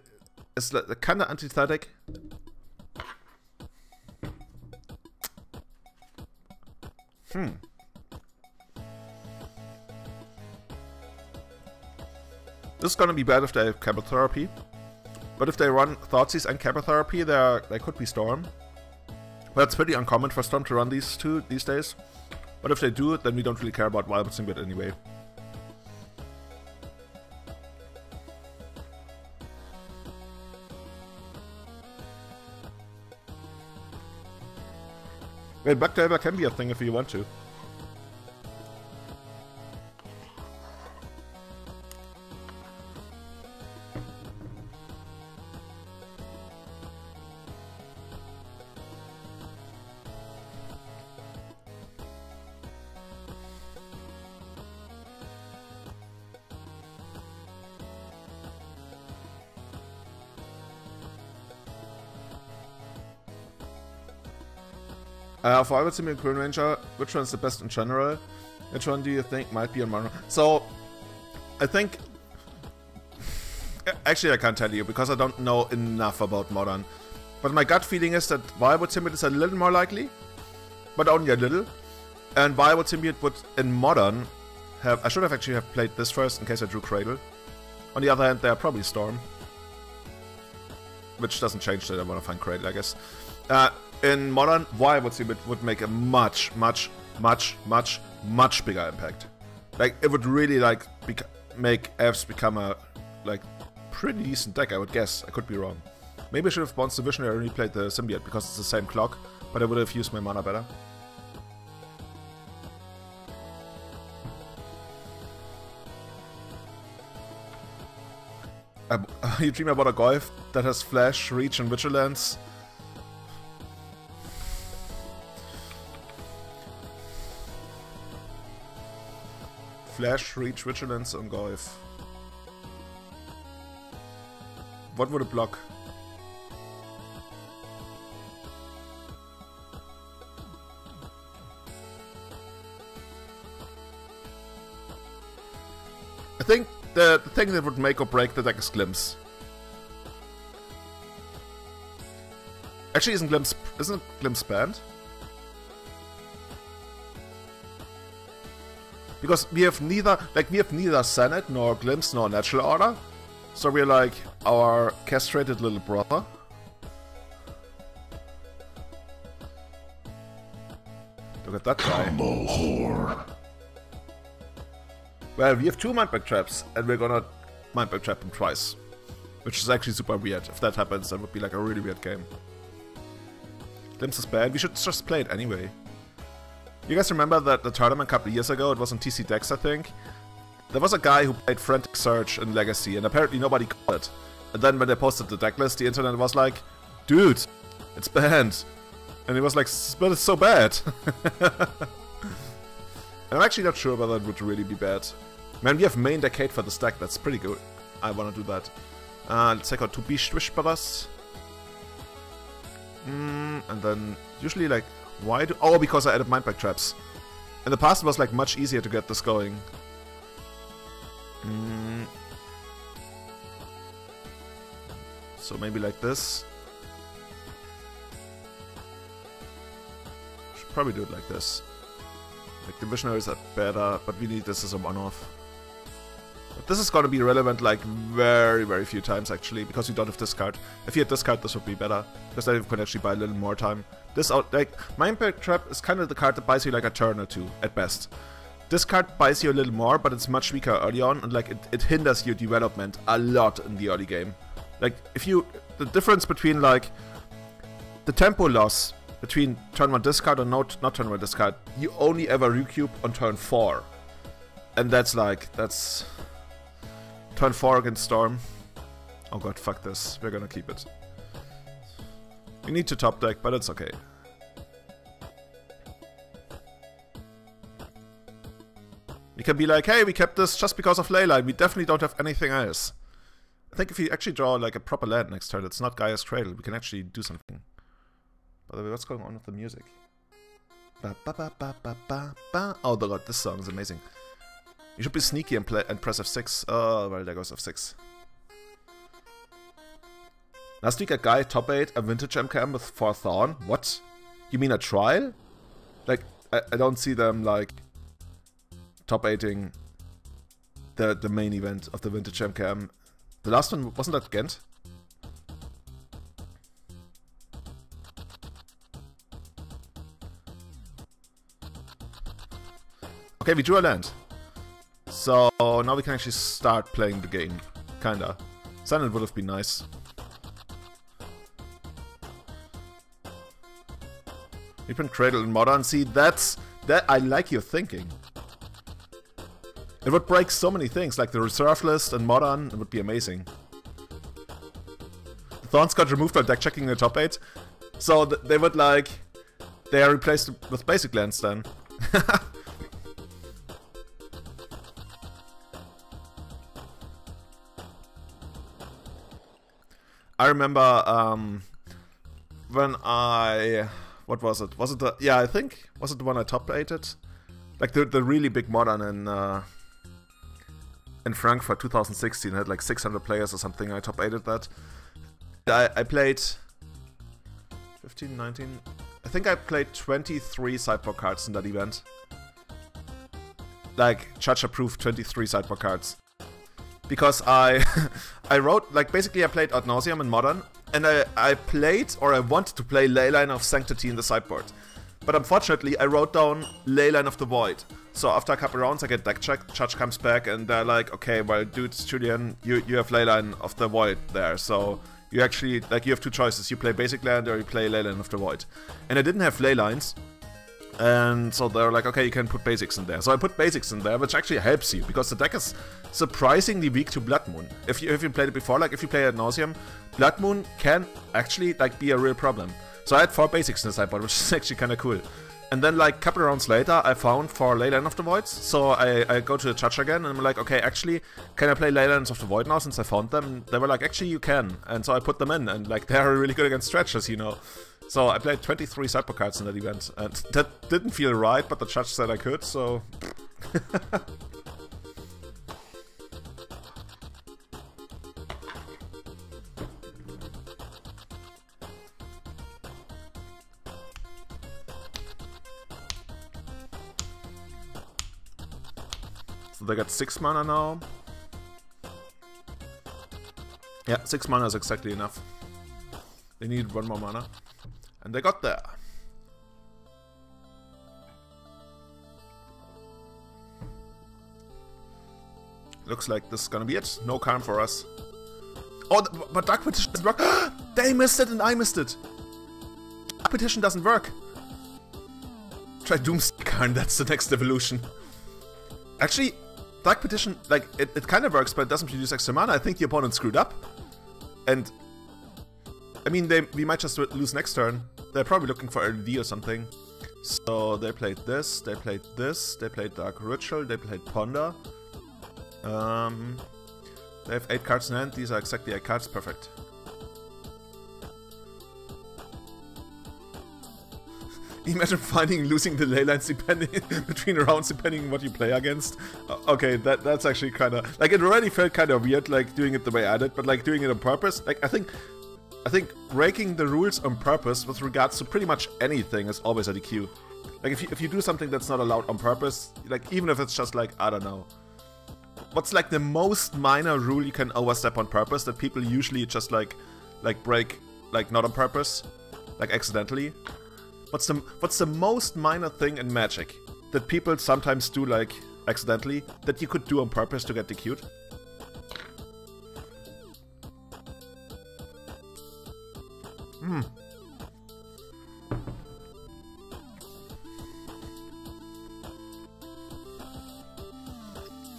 it's like, kind of antithetic. Hmm. This is gonna be bad if they have Cabotherapy, but if they run Thoughtseize and Cabotherapy, there they could be Storm. But it's pretty uncommon for Storm to run these two these days. But if they do it, then we don't really care about Wirewood Symbiote anyway. And Backdiver can be a thing if you want to. Uh, for Wirewood Symbiote and Quirion Ranger, which one's the best in general? Which one do you think might be a mono? So, I think... Actually, I can't tell you, because I don't know enough about Modern. But my gut feeling is that Wirewood Symbiote is a little more likely, but only a little. And Wirewood Symbiote would, in Modern, have... I should have actually have played this first, in case I drew Cradle. On the other hand, they are probably Storm. Which doesn't change that I want to find Cradle, I guess. Uh... In Modern, Wirewood Symbiote would make a much, much, much, much, much bigger impact. Like, it would really, like, make Elves become a, like, pretty decent deck, I would guess. I could be wrong. Maybe I should have bounced the Visionary and replayed the Symbiote, because it's the same clock, but I would have used my mana better. Um, you dream about a Golf that has Flash, Reach, and Vigilance. Flash, Reach, Vigilance, and Golf. What would it block? I think the, the thing that would make or break the deck is Glimpse. Actually, isn't Glimpse isn't Glimpse banned? Because we have neither, like, we have neither Senate, nor Glimpse, nor Natural Order. So we're like our castrated little brother. Look at that guy. Combo whore. Well, we have two Mindbag Traps, and we're gonna Mindbag Trap him twice. Which is actually super weird. If that happens, that would be like a really weird game. Glimpse is bad. We should just play it anyway. You guys remember that the tournament a couple of years ago, it was on T C Decks, I think? There was a guy who played Frantic Surge in Legacy, and apparently nobody caught it. And then when they posted the deck list, the internet was like, dude, it's banned. And he was like, but it's so bad. And I'm actually not sure whether it would really be bad. Man, we have main decade for this deck, that's pretty good. I want to do that. Uh, let's take out two Beast Whisperers. Mm, and then, usually like... Why do- Oh, because I added Mindbag Traps. In the past it was like much easier to get this going. Mm. So maybe like this. Should probably do it like this. Like the Visionaries are better, but we need this as a one-off. But this is gonna be relevant like very, very few times actually, because you don't have discard. If you had discard, this would be better, because then you could actually buy a little more time. This out, like, Mindbag Trap is kind of the card that buys you like a turn or two, at best. This card buys you a little more, but it's much weaker early on, and like, it, it hinders your development a lot in the early game. Like, if you, the difference between like, the tempo loss between turn one discard or not, not turn one discard, you only ever recoup on turn four. And that's like, that's... Turn four against Storm. Oh god, fuck this. We're gonna keep it. We need to top deck, but it's okay. We can be like, hey, we kept this just because of Leyline. We definitely don't have anything else. I think if you actually draw like a proper land next turn, it's not Gaia's Cradle. We can actually do something. By the way, what's going on with the music? Ba ba ba ba ba ba ba. Oh god, this song is amazing. You should be sneaky and, play and press F six. Oh, well, there goes F six. Last week a guy top eight a vintage M K M with four Thorn. What? You mean a trial? Like, I, I don't see them, like, top eighting the, the main event of the vintage M K M. The last one, wasn't that Ghent? Okay, we drew a land. So now we can actually start playing the game, kinda. Senate would have been nice. Reprint Cradle in Modern. See, that's... that. I like your thinking. It would break so many things, like the reserve list in Modern. It would be amazing. The Thorns got removed by deck checking the top eight. So th they would like... They are replaced with basic lands then. I remember um, when I... What was it? Was it the... Yeah, I think. Was it the one I top-rated? Like the, the really big Modern in uh, in Frankfurt two thousand sixteen. It had like six hundred players or something. I top-rated that. I, I played... fifteen, nineteen... I think I played twenty-three sideboard cards in that event. Like, judge-approved twenty-three sideboard cards. Because I I wrote, like, basically I played Ad Nauseam in Modern, and I, I played, or I wanted to play Leyline of Sanctity in the sideboard. But unfortunately, I wrote down Leyline of the Void. So after a couple rounds, I get deck checked, judge comes back, and they're like, okay, well, dude, Julian, you, you have Leyline of the Void there, so... You actually, like, you have two choices. You play basic land or you play Leyline of the Void. And I didn't have ley lines. And so they're like, okay, you can put basics in there. So I put basics in there, which actually helps you, because the deck is surprisingly weak to Blood Moon. If you, if you played it before, like, if you play Ad Nauseam, Blood Moon can actually, like, be a real problem. So I had four basics in the sideboard, which is actually kind of cool. And then, like, a couple of rounds later, I found for Leyline of the Void, so I, I go to the judge again, and I'm like, okay, actually, can I play Leylines of the Void now, since I found them? And they were like, actually, you can. And so I put them in, and, like, they're really good against stretches, you know. So I played twenty-three sideboard cards in that event, and that didn't feel right, but the judge said I could, so... They got six mana now. Yeah, six mana is exactly enough. They need one more mana. And they got there. Looks like this is gonna be it. No Karn for us. Oh, but Dark Petition doesn't work. They missed it and I missed it. Dark Petition doesn't work. Try Doomsday Karn, that's the next evolution. Actually, Dark Petition, like, it, it kind of works, but it doesn't produce extra mana. I think the opponent screwed up. And, I mean, they we might just lose next turn. They're probably looking for L D or something. So, they played this, they played this, they played Dark Ritual, they played Ponder. Um, they have eight cards in hand. These are exactly eight cards. Perfect. Imagine finding losing the ley lines depending between rounds depending on what you play against. Uh, okay, that that's actually kind of like it already felt kind of weird, like doing it the way I did, but like doing it on purpose. Like I think, I think breaking the rules on purpose with regards to pretty much anything is always a D Q. Like if you, if you do something that's not allowed on purpose, like even if it's just like I don't know, what's like the most minor rule you can overstep on purpose that people usually just like like break like not on purpose, like accidentally. What's the, what's the most minor thing in Magic that people sometimes do, like, accidentally, that you could do on purpose to get D Q'd? Hmm.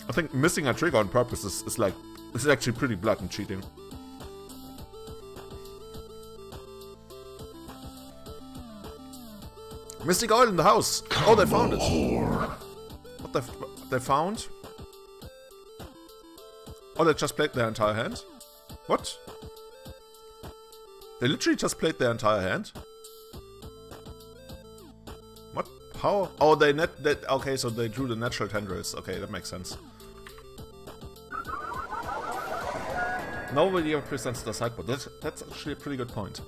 I think missing a trigger on purpose is, is like, this is actually pretty blatant cheating. Mystic Oil in the house! Come oh, they found it! What they, what they found? Oh, they just played their entire hand? What? They literally just played their entire hand? What? How? Oh, they net... They, okay, so they drew the natural tendrils. Okay, that makes sense. Nobody ever presents the sideboard. That's, that's actually a pretty good point.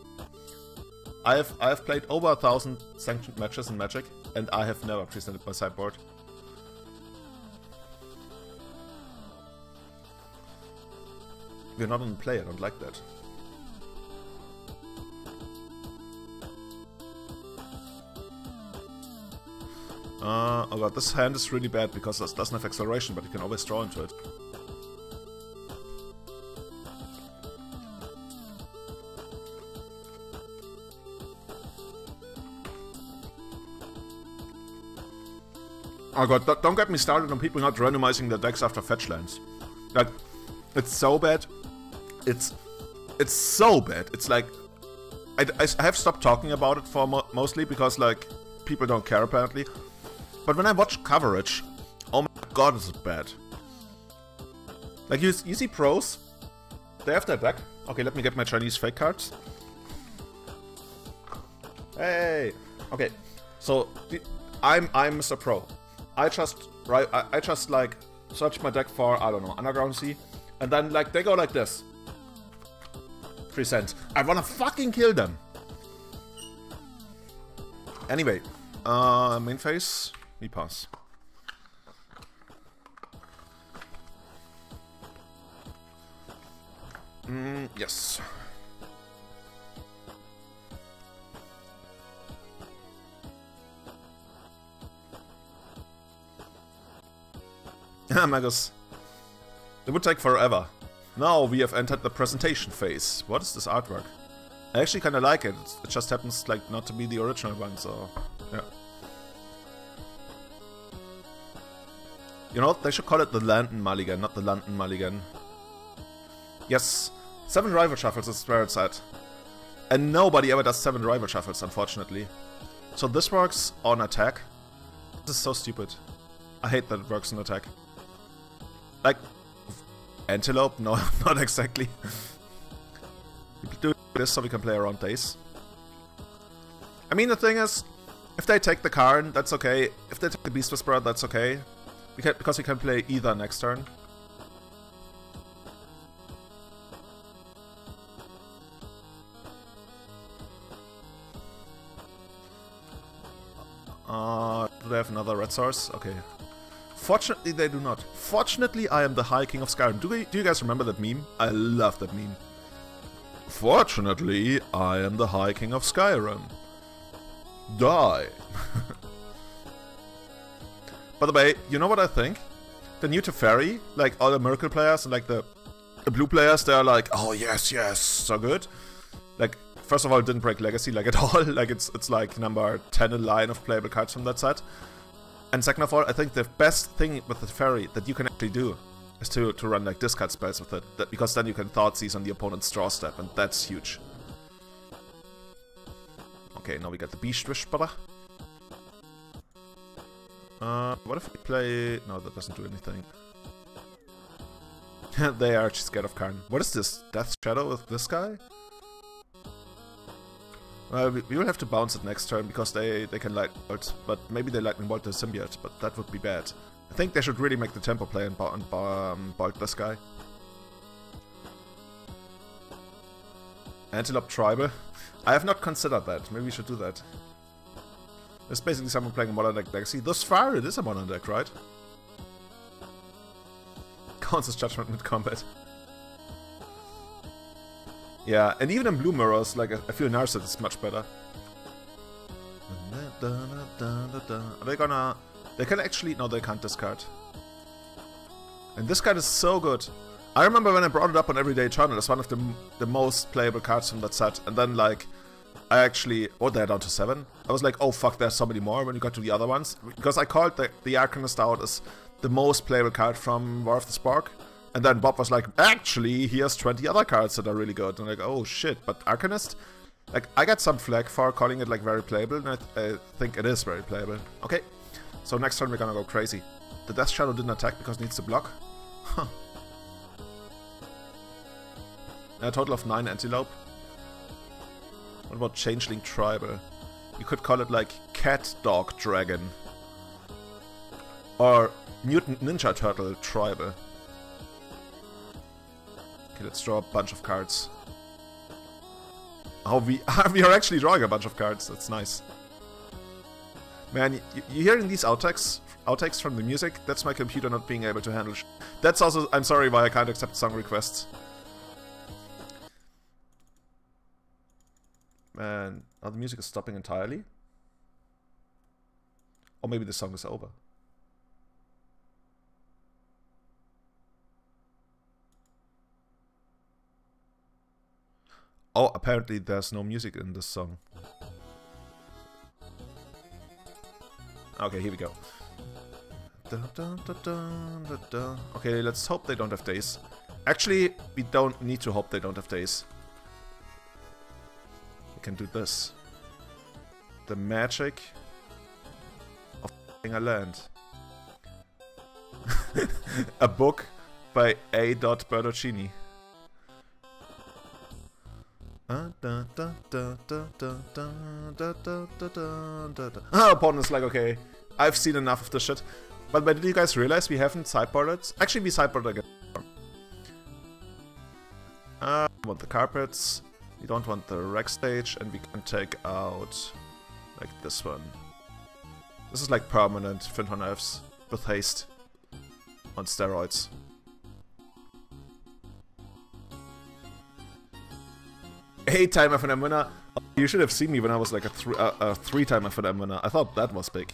I've I've played over a thousand sanctioned matches in Magic, and I have never presented my sideboard. You're not on play. I don't like that. Uh, oh god, this hand is really bad because it doesn't have acceleration, but you can always draw into it. Oh god, don't get me started on people not randomizing their decks after fetch lands. Like, it's so bad. It's it's so bad. It's like, I, I have stopped talking about it for mo mostly because, like, people don't care apparently. But when I watch coverage, oh my god, is it bad. Like, you, you see pros, they have their deck. Okay, let me get my Chinese fake cards. Hey! Okay, so the, I'm I'm Mister Pro. I just right, I, I just like search my deck for, I don't know, Underground Sea, and then like they go like this. Three cents. I wanna fucking kill them. Anyway, uh, main phase, we pass. Mm, yes. Ah, Magus. It would take forever. Now we have entered the presentation phase. What is this artwork? I actually kinda like it. It just happens like not to be the original one, so yeah. You know, they should call it the Landen Mulligan, not the Landen Mulligan. Yes, seven rival shuffles is where it's at. And nobody ever does seven rival shuffles, unfortunately. So this works on attack. This is so stupid. I hate that it works on attack. Like, antelope? No, not exactly. We do this so we can play around days. I mean, the thing is, if they take the Karn, that's okay. If they take the Beast Whisperer, that's okay. We can, because we can play either next turn. Uh, do they have another red source? Okay. Fortunately, they do not. Fortunately, I am the High King of Skyrim. Do, we, do you guys remember that meme? I love that meme. Fortunately, I am the High King of Skyrim. Die. By the way, you know what I think? The new Teferi, like all the Miracle players and like the, the blue players, they're like, oh yes, yes, so good. Like, first of all, it didn't break Legacy, like, at all. Like, it's it's like number ten in line of playable cards from that set. And second of all, I think the best thing with the Teferi that you can actually do is to, to run, like, discard spells with it. That, because then you can Thought Seize on the opponent's draw step, and that's huge. Okay, now we got the Beast Whisperer. Uh, what if we play... No, that doesn't do anything. They are actually scared of Karn. What is this? Death Shadow with this guy? Well, we, we will have to bounce it next turn, because they, they can Lightning Bolt, but maybe they Lightning Bolt the Symbiote, but that would be bad. I think they should really make the tempo play and, bo and bo um, Bolt this guy. Antelope Tribal? I have not considered that, maybe we should do that. It's basically someone playing a modern deck Legacy. Thus far it is a modern deck, right? Counts as Judgment mid-combat. Yeah, and even in blue mirrors, like, I feel Narset is much better. Are they gonna... They can actually... No, they can't discard. And this card is so good. I remember when I brought it up on Everyday Eternal, it's one of the, the most playable cards from that set. And then, like, I actually... Oh, they're down to seven. I was like, oh fuck, there's so many more when you got to the other ones. Because I called the, the Arcanist out as the most playable card from War of the Spark. And then Bob was like, actually, here's twenty other cards that are really good. And I'm like, oh shit, but Arcanist? Like, I got some flag for calling it, like, very playable, and I, th I think it is very playable. Okay, so next turn we're gonna go crazy. The Death Shadow didn't attack because it needs to block. Huh. A total of nine Antelope. What about Changeling Tribal? You could call it, like, Cat Dog Dragon. Or Mutant Ninja Turtle Tribal. Okay, let's draw a bunch of cards. Oh, we are, we are actually drawing a bunch of cards. That's nice. Man, you, you're hearing these outtakes, outtakes from the music? That's my computer not being able to handle sh That's also... I'm sorry why I can't accept song requests. Man, now the music is stopping entirely. Or maybe the song is over. Oh, apparently there's no music in this song. Okay, here we go. Dun, dun, dun, dun, dun, dun. Okay, let's hope they don't have days. Actually, we don't need to hope they don't have days. We can do this. The magic of a land. A book by A. Bertocchini. Ah, opponent is like, okay, I've seen enough of this shit. But, but did you guys realize we haven't sideboarded? Actually, we sideboarded again. Uh, we want the carpets. We don't want the rack stage, and we can take out like this one. This is like permanent Fyndhorn Elves with haste on steroids. eight-time F N M winner. You should have seen me when I was like a, th uh, a three-time F N M winner. I thought that was big.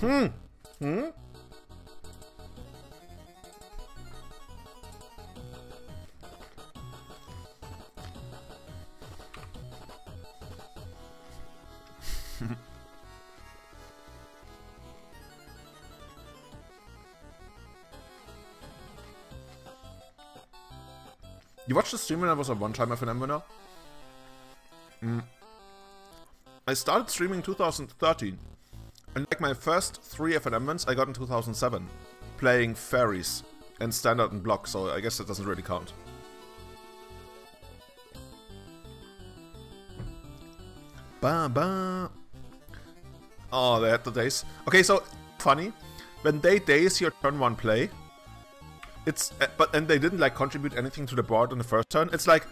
Hmm. Hmm. You watched the stream when I was a one-time F N M winner? Mm. I started streaming two thousand thirteen. And like my first three F N M wins I got in two thousand seven. Playing fairies and standard and block, so I guess that doesn't really count. Ba ba. Oh, they had the days. Okay, so funny. When they daze your turn one play, It's, but and they didn't like contribute anything to the board on the first turn. It's like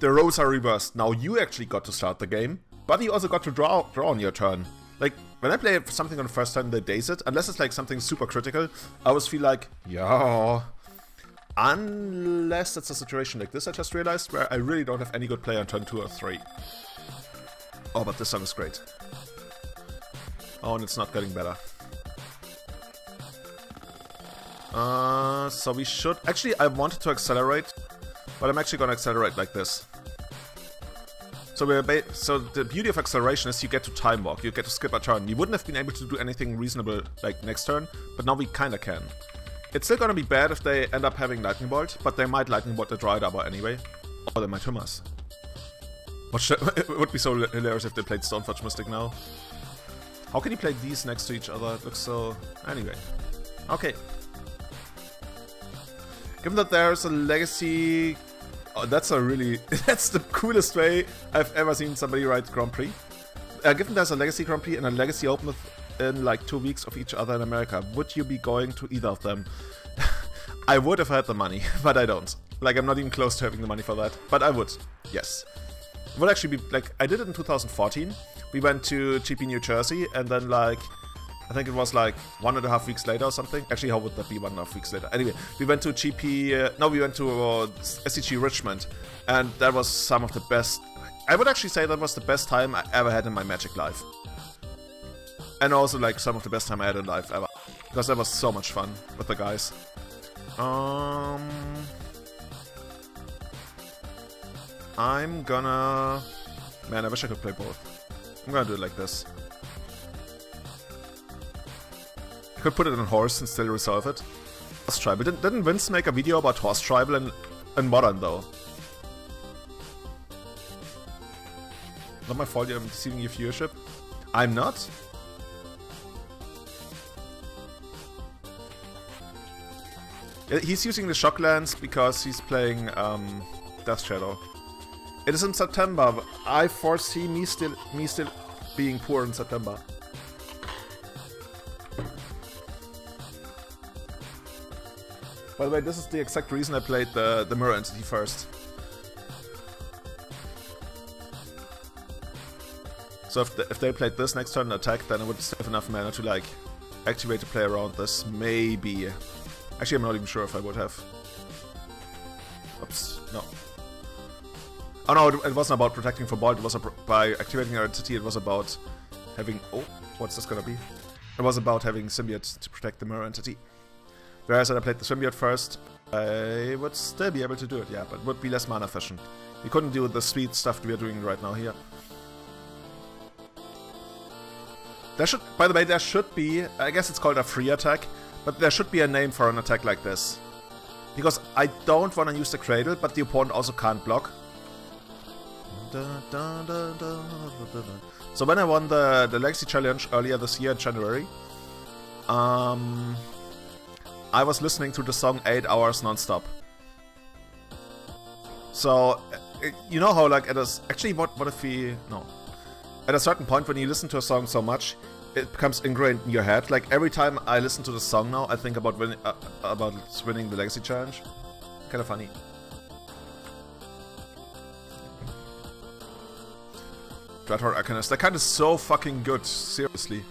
the roles are reversed. Now you actually got to start the game, but you also got to draw draw on your turn. Like when I play something on the first turn, they daze it. Unless it's like something super critical, I always feel like yeah. Unless it's a situation like this, I just realized, where I really don't have any good play on turn two or three. Oh, but this song is great. Oh, and it's not getting better. Uh, so we should... Actually, I wanted to accelerate, but I'm actually gonna accelerate like this. So we're ba so the beauty of acceleration is you get to time walk, you get to skip a turn. You wouldn't have been able to do anything reasonable like next turn, but now we kinda can. It's still gonna be bad if they end up having Lightning Bolt, but they might Lightning Bolt the Dry Arbor anyway. Or they might Humas. It would be so hilarious if they played Stoneforge Mystic now. How can you play these next to each other? It looks so... Anyway. Okay. Given that there's a Legacy... Oh, that's a really... That's the coolest way I've ever seen somebody write Grand Prix. Uh, given there's a Legacy Grand Prix and a Legacy Open in like two weeks of each other in America, would you be going to either of them? I would if I had the money, but I don't. Like, I'm not even close to having the money for that, but I would. Yes. It would actually be... Like, I did it in two thousand fourteen. We went to G P New Jersey, and then like... I think it was like one and a half weeks later or something. Actually, how would that be one and a half weeks later? Anyway, we went to G P... Uh, no, we went to uh, S C G Richmond. And that was some of the best... I would actually say that was the best time I ever had in my Magic life. And also like some of the best time I had in life ever. Because that was so much fun with the guys. Um, I'm gonna... Man, I wish I could play both. I'm gonna do it like this. Could put it on Horse and still resolve it. Horse Tribal. Didn't, didn't Vince make a video about Horse Tribal in, in Modern, though? Not my fault I'm deceiving your viewership. I'm not? He's using the Shock Lance because he's playing um, Death Shadow. It is in September. I foresee me still, me still being poor in September. By the way, this is the exact reason I played the, the Mirror Entity first. So if, the, if they played this next turn and attacked, then I would have enough mana to like activate to play around this, maybe. Actually, I'm not even sure if I would have. Oops, no. Oh no, it, it wasn't about protecting for Bolt, it was a, by activating our entity, it was about having... Oh, what's this gonna be? It was about having Symbiote to protect the Mirror Entity. Whereas I played the Symbiote first, I would still be able to do it, yeah, but it would be less mana efficient. We couldn't deal with the sweet stuff we are doing right now here. There should, by the way, there should be, I guess it's called a free attack, but there should be a name for an attack like this. Because I don't want to use the cradle, but the opponent also can't block. So when I won the, the Legacy Challenge earlier this year in January, um, I was listening to the song eight hours non-stop. So, you know how like, it is, actually what, what if we, no. At a certain point when you listen to a song so much, it becomes ingrained in your head. Like every time I listen to the song now, I think about win uh, about winning the Legacy Challenge. Kind of funny. Dreadhorde Arcanist. That card is so fucking good. Seriously,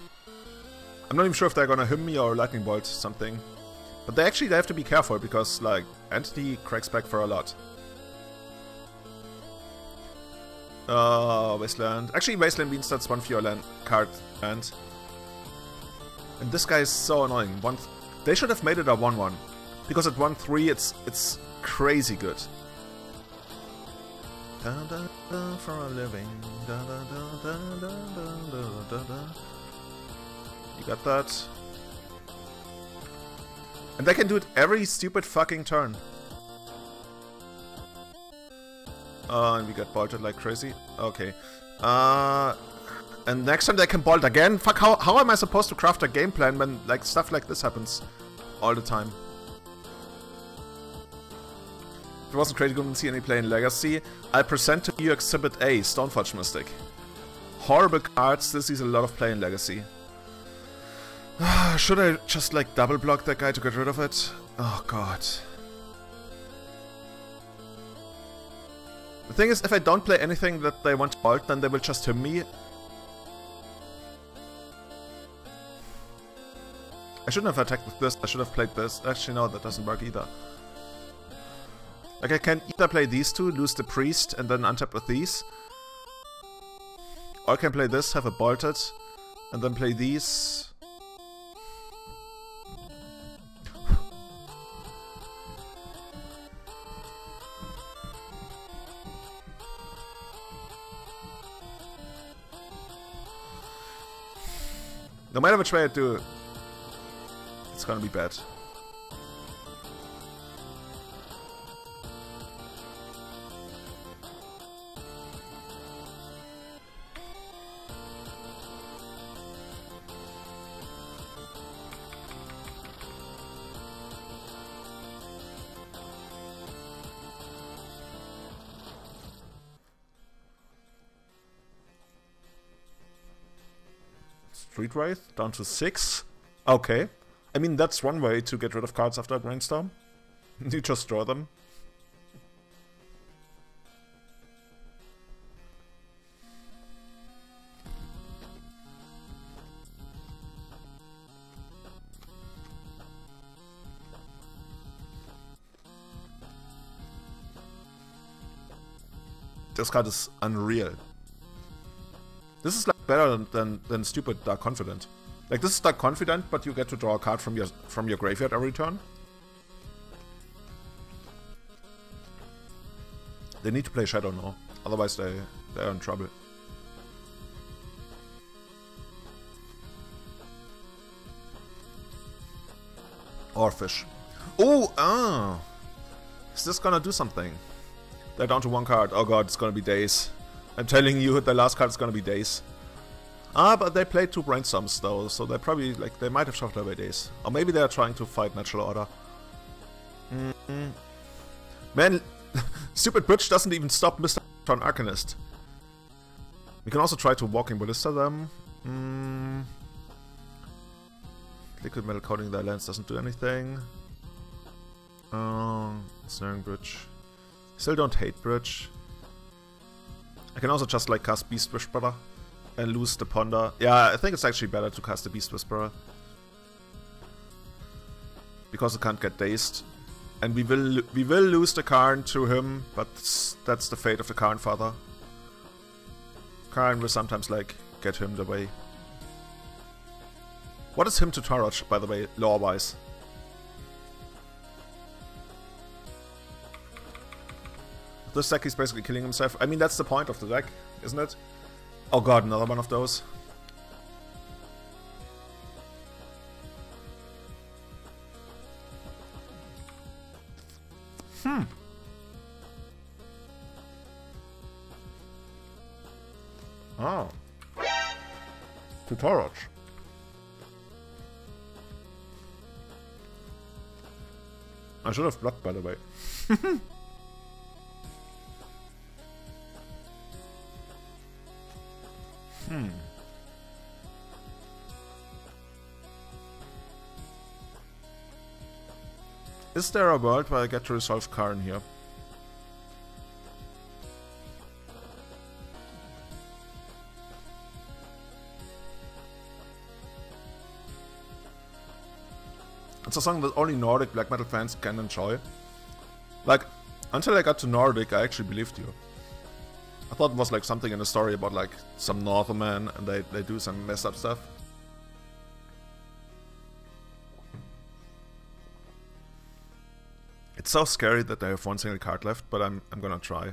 I'm not even sure if they're gonna hymn me or lightning bolt something. But they actually they have to be careful because like Entity cracks back for a lot. Uh, Wasteland. Actually, Wasteland means that's one for your land card land. And this guy is so annoying. One, th they should have made it a one one, because at one three, it's it's crazy good. Da, da, da, for a living. Da, da, da, da, da, da, da. You got that. And they can do it every stupid fucking turn. Uh, and we got bolted like crazy. Okay. Uh, and next time they can bolt again? Fuck, how, how am I supposed to craft a game plan when like stuff like this happens all the time? If it wasn't crazy, couldn't see any play in Legacy. I'll present to you Exhibit A, Stoneforge Mystic. Horrible cards, this is a lot of play in Legacy. Should I just like double block that guy to get rid of it? Oh god. The thing is, if I don't play anything that they want to bolt, then they will just hit me. I shouldn't have attacked with this, I should have played this. Actually no, that doesn't work either. Like I can either play these two, lose the priest, and then untap with these. Or I can play this, have it bolted, and then play these. No matter which way I do, it's gonna be bad. Street Wraith down to six. Okay. I mean, that's one way to get rid of cards after a brainstorm. You just draw them. This card is unreal. This is like better than, than, than stupid Dark Confidant. Like this is Dark Confidant, but you get to draw a card from your from your graveyard every turn. They need to play Shadow now, otherwise they they're in trouble. Or fish. Oh, ah, is this gonna do something? They're down to one card. Oh god, it's gonna be days. I'm telling you, the last card is gonna be days. Ah, but they played two brainstorms though, so they probably, like, they might have shuffled away days. Or maybe they are trying to fight Natural Order. Mm-mm. Man, stupid bridge doesn't even stop Mister Quirion Arcanist. We can also try to Walking Ballista them. Mm. Liquid Metal Coating their lands doesn't do anything. Oh, Snaring Bridge. Still don't hate bridge. I can also just, like, cast Beast Whisperer. And lose the Ponder. Yeah, I think it's actually better to cast the Beast Whisperer. Because it can't get dazed. And we will we will lose the Karn to him, but that's the fate of the Karn Father. Karn will sometimes, like, get him the way. What is him to Tarmogoyf, by the way, lore-wise? This deck is basically killing himself. I mean, that's the point of the deck, isn't it? Oh god, another one of those. Hmm. Oh. Tutorage. I should have blocked, by the way. Hmm. Is there a world where I get to resolve Karn here? It's a song that only Nordic black metal fans can enjoy. Like, until I got to Nordic, I actually believed you. I thought it was like something in a story about like some Northerman and they, they do some messed up stuff. It's so scary that I have one single card left, but I'm I'm gonna try.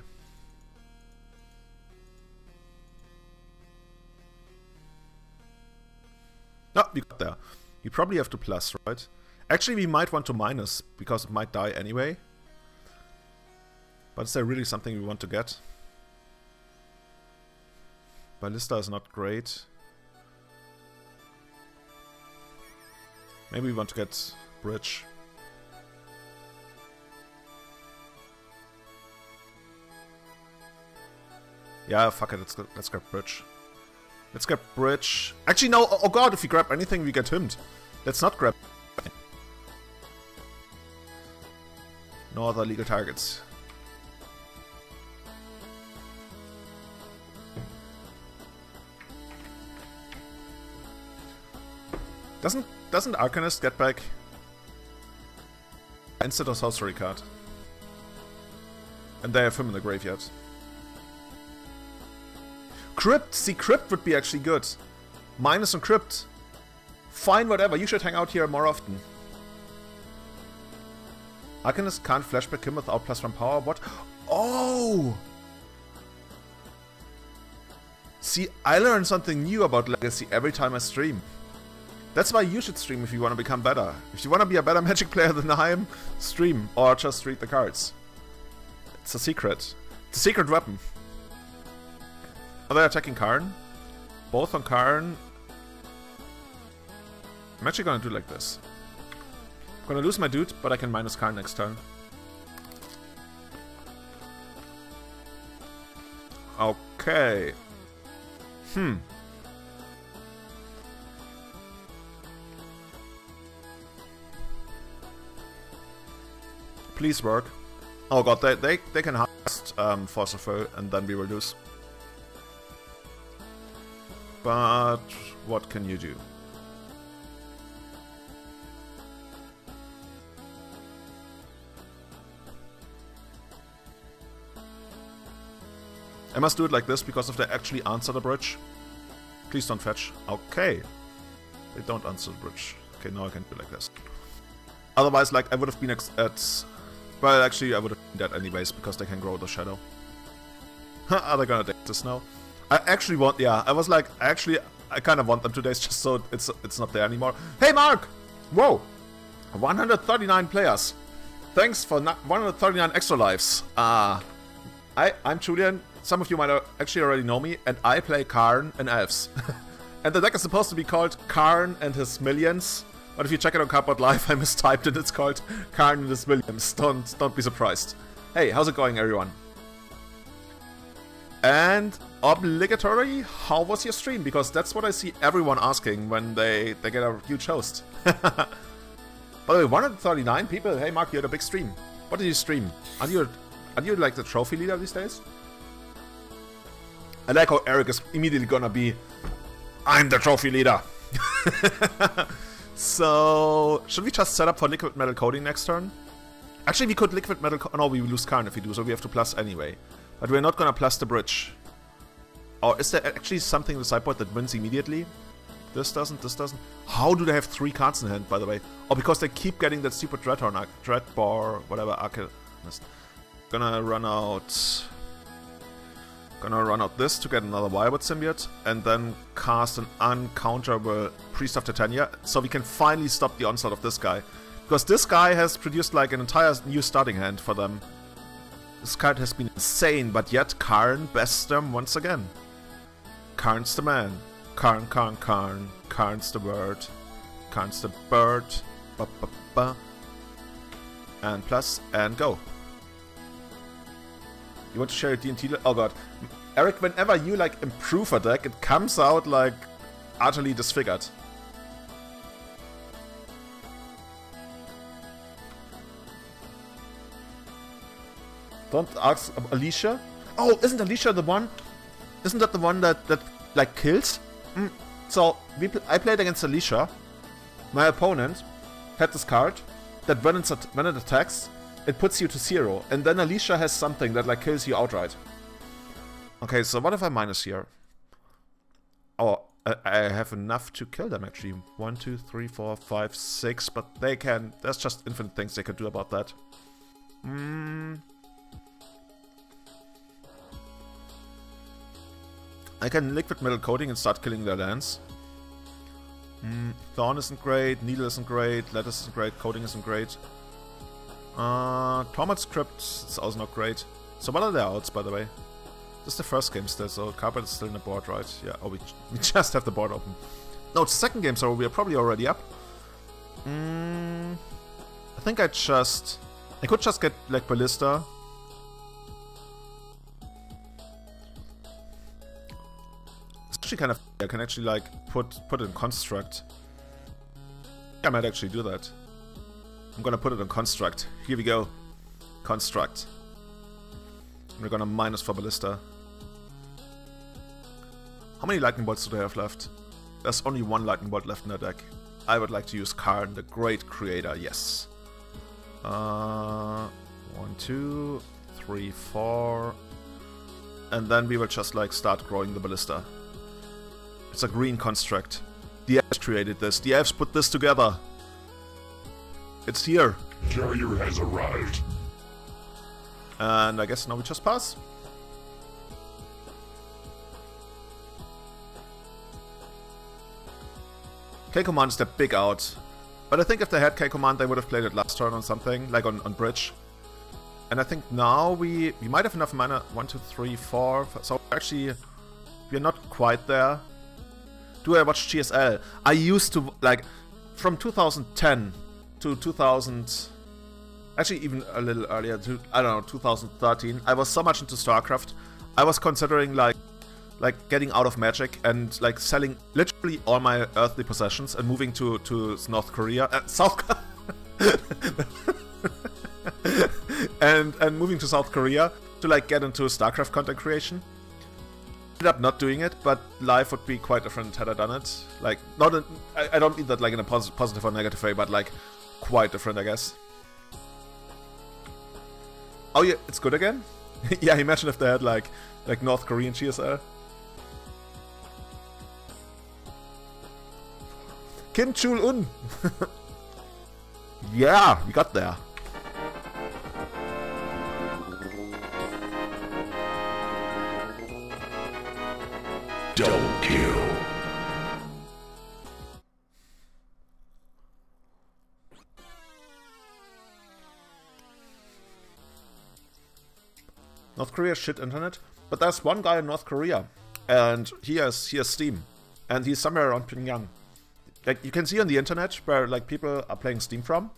No, you got there. You probably have to plus, right? Actually, we might want to minus, because it might die anyway. But is there really something we want to get? Ballista is not great. Maybe we want to get Bridge. Yeah, fuck it, let's, let's grab Bridge. Let's grab Bridge. Actually, no, oh god, if we grab anything, we get himmed. Let's not grab. No other legal targets. Doesn't doesn't Arcanist get back instant or sorcery card? And they have him in the graveyard. Crypt! See, Crypt would be actually good. Minus on Crypt. Fine, whatever. You should hang out here more often. Arcanist can't flashback him without plus one power. What? Oh! See, I learn something new about Legacy every time I stream. That's why you should stream if you want to become better. If you want to be a better Magic player than I am, stream or just read the cards. It's a secret. It's a secret weapon. Are they attacking Karn? Both on Karn. I'm actually gonna do like this. I'm gonna lose my dude, but I can minus Karn next turn. Okay. Hmm. Please work. Oh god, they they, they can harvest um, Force of Will, and then we will lose. But what can you do? I must do it like this because if they actually answer the bridge. Please don't fetch. Okay. They don't answer the bridge. Okay, now I can do like this. Otherwise, like, I would have been ex at... Well, actually, I would have been dead anyways because they can grow the shadow. Are they gonna take this now? I actually want... Yeah, I was like... Actually, I kind of want them today. It's just so it's it's not there anymore. Hey, Mark! Whoa! one hundred thirty-nine players. Thanks for one hundred thirty-nine extra lives. Uh, I, I'm Julian. Some of you might actually already know me, and I play Karn and Elves. And the deck is supposed to be called Karn and His Millions, but if you check it on Cardboard Live, I mistyped it, it's called Karn and His Millions, don't, don't be surprised. Hey, how's it going, everyone? And obligatory, how was your stream? Because that's what I see everyone asking when they, they get a huge host. By the way, one hundred thirty-nine people, hey Mark, you had a big stream. What did you stream? Aren't you, aren't you like the trophy leader these days? I like how Eric is immediately gonna be, I'm the trophy leader. So, should we just set up for Liquid Metal Coating next turn? Actually, we could Liquid Metal Co- no, we lose Karn if we do, so we have to plus anyway. But we're not gonna plus the bridge. Or is there actually something in the sideboard that wins immediately? This doesn't, this doesn't. How do they have three cards in hand, by the way? Oh, because they keep getting that stupid Dreadhorde, Dreadbore, whatever, Arcanist. Gonna run out... Gonna run out this to get another Wirewood Symbiote, and then cast an uncounterable Priest of Titania, so we can finally stop the onslaught of this guy. Because this guy has produced like an entire new starting hand for them. This card has been insane, but yet Karn bests them once again. Karn's the man. Karn, Karn, Karn. Karn's the word. Karn's the bird. Ba, ba, ba. And plus, and go. You want to share your D and T? Oh god. Eric, whenever you like improve a deck, it comes out like utterly disfigured. Don't ask Alicia. Oh, isn't Alicia the one? Isn't that the one that, that like, kills? Mm. So, we pl I played against Alicia. My opponent had this card that when, it's at when it attacks, it puts you to zero. And then Alicia has something that, like, kills you outright. Okay, so what if I minus here? Oh, I, I have enough to kill them, actually. One, two, three, four, five, six. But they can... There's just infinite things they could do about that. Hmm... I can Liquid Metal Coating and start killing their lands. Mm, Thorn isn't great, Needle isn't great, Lettuce isn't great, Coating isn't great. Uh, Tormod's Crypt is also not great. So what are their outs, by the way? This is the first game still, so Carpet is still in the board, right? Yeah, oh, we, we just have the board open. No, it's the second game, so we are probably already up. Mm, I think I just... I could just get, like, Ballista. Kind of, I can actually like put put it in construct. I might actually do that. I'm gonna put it in construct. Here we go, construct. We're gonna minus for Ballista. How many lightning bolts do they have left? There's only one lightning bolt left in their deck. I would like to use Karn, the Great Creator. Yes. Uh, one, two, three, four, and then we will just like start growing the Ballista. It's a green construct. The Elves created this. The Elves put this together. It's here. Carrier has arrived. And I guess now we just pass. K-Command is their big out. But I think if they had K-Command, they would have played it last turn on something, like on, on Bridge. And I think now we, we might have enough mana. One, two, three, four. Five. So actually, we're not quite there. Do I watch G S L? I used to, like, from two thousand ten to two thousand... Actually, even a little earlier, to, I don't know, two thousand thirteen. I was so much into StarCraft. I was considering, like, like getting out of Magic and, like, selling literally all my earthly possessions and moving to, to North Korea... Uh, South Korea... and, and moving to South Korea to, like, get into StarCraft content creation. Ended up not doing it, but life would be quite different had I done it. Like, not in, I, I don't mean that like in a pos positive or negative way, but like quite different, I guess. Oh yeah, it's good again. Yeah, imagine if they had like like North Korean G S L. Kim Chul Un. Yeah, we got there. Double kill. North Korea shit internet, but there's one guy in North Korea, and he has he has Steam, and he's somewhere around Pyongyang. Like you can see on the internet where like people are playing Steam from,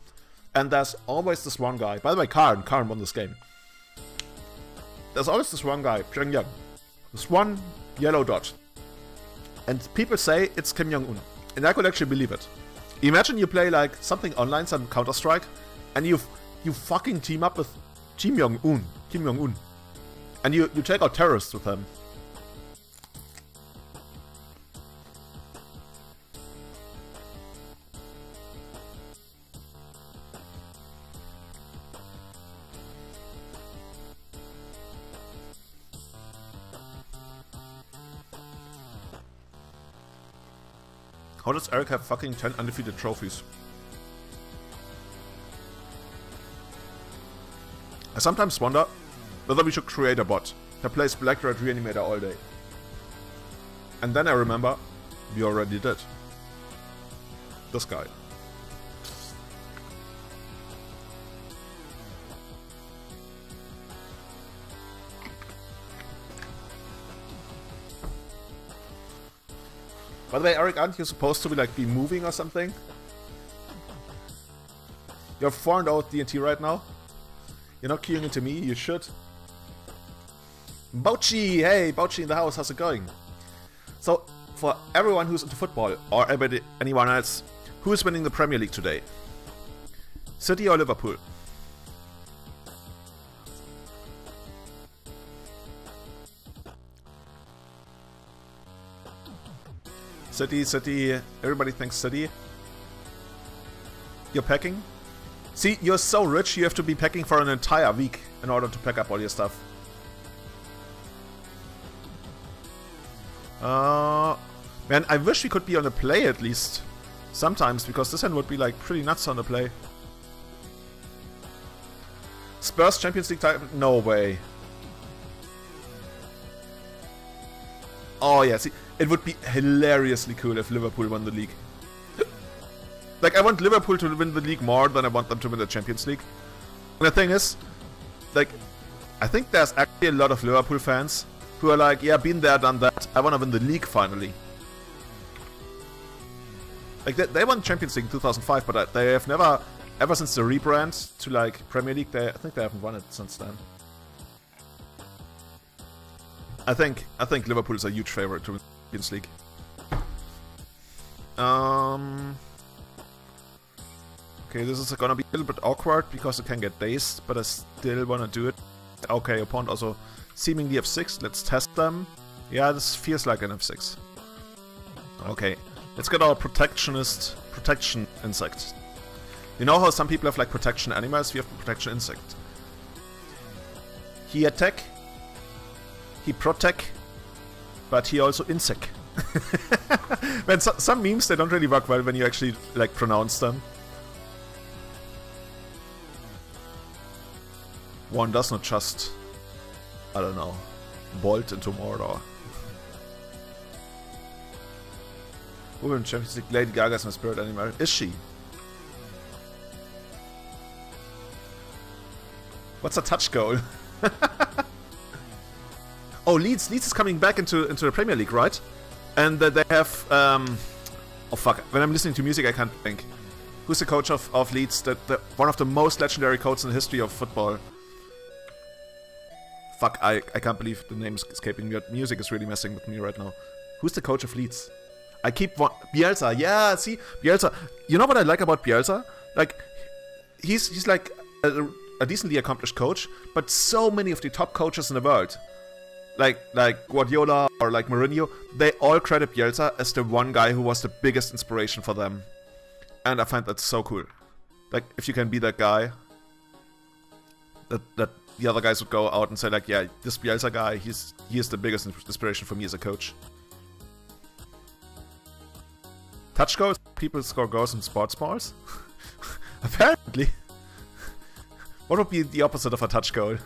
and there's always this one guy. By the way, Karn Karn won this game. There's always this one guy, Pyongyang. This one yellow dot. And people say it's Kim Jong-un. And I could actually believe it. Imagine you play like something online, some Counter-Strike, and you you fucking team up with Kim Jong-un. Kim Jong-un. And you, you take out terrorists with him. How does Eric have fucking ten undefeated trophies? I sometimes wonder Whether we should create a bot that plays Black Red Reanimator all day. And then I remember, we already did. This guy. By the way, Eric, aren't you supposed to be like be moving or something? You're farmed out D and T right now. You're not queuing into me. You should. Bouchi, hey, Bouchi in the house. How's it going? So, for everyone who's into football or everybody, anyone else, who is winning the Premier League today? City or Liverpool? City, City, everybody thinks City. You're packing? See, you're so rich you have to be packing for an entire week in order to pack up all your stuff. Uh, man, I wish we could be on a play at least. Sometimes, because this hand would be like pretty nuts on the play. Spurs Champions League title? No way. Oh yeah, see. It would be hilariously cool if Liverpool won the league. Like, I want Liverpool to win the league more than I want them to win the Champions League. And the thing is, like, I think there's actually a lot of Liverpool fans who are like, yeah, been there, done that. I want to win the league finally. Like, they, they won Champions League in two thousand five, but they have never, ever since the rebrand to, like, Premier League, they, I think they haven't won it since then. I think, I think Liverpool is a huge favorite to win League. Um, okay, this is gonna be a little bit awkward because it can get dazed, but I still wanna do it. Okay, opponent also seemingly F six. Let's test them. Yeah, this feels like an F six. Okay, let's get our protectionist protection insect. You know how some people have like protection animals? We have protection insect. He attack. He protect. But he also insect. Man, so, some memes, they don't really work well when you actually like pronounce them. One does not just, I don't know, bolt into Mordor. Women Champions League, Lady Gaga is my spirit animal. Is she? What's a touch goal? Oh, Leeds! Leeds is coming back into into the Premier League, right? And uh, they have... Um, oh fuck, when I'm listening to music I can't think. Who's the coach of, of Leeds? That the, one of the most legendary coaches in the history of football. Fuck, I, I can't believe the name's escaping me. Music is really messing with me right now. Who's the coach of Leeds? I keep one... Bielsa, yeah, see? Bielsa. You know what I like about Bielsa? Like, he's, he's like a, a decently accomplished coach, but so many of the top coaches in the world, like like Guardiola or like Mourinho, they all credit Bielsa as the one guy who was the biggest inspiration for them. And I find that so cool. Like, if you can be that guy, that, that the other guys would go out and say like, yeah, this Bielsa guy, he's he is the biggest inspiration for me as a coach. Touch goals? People score goals in sports balls? Apparently. What would be the opposite of a touch goal?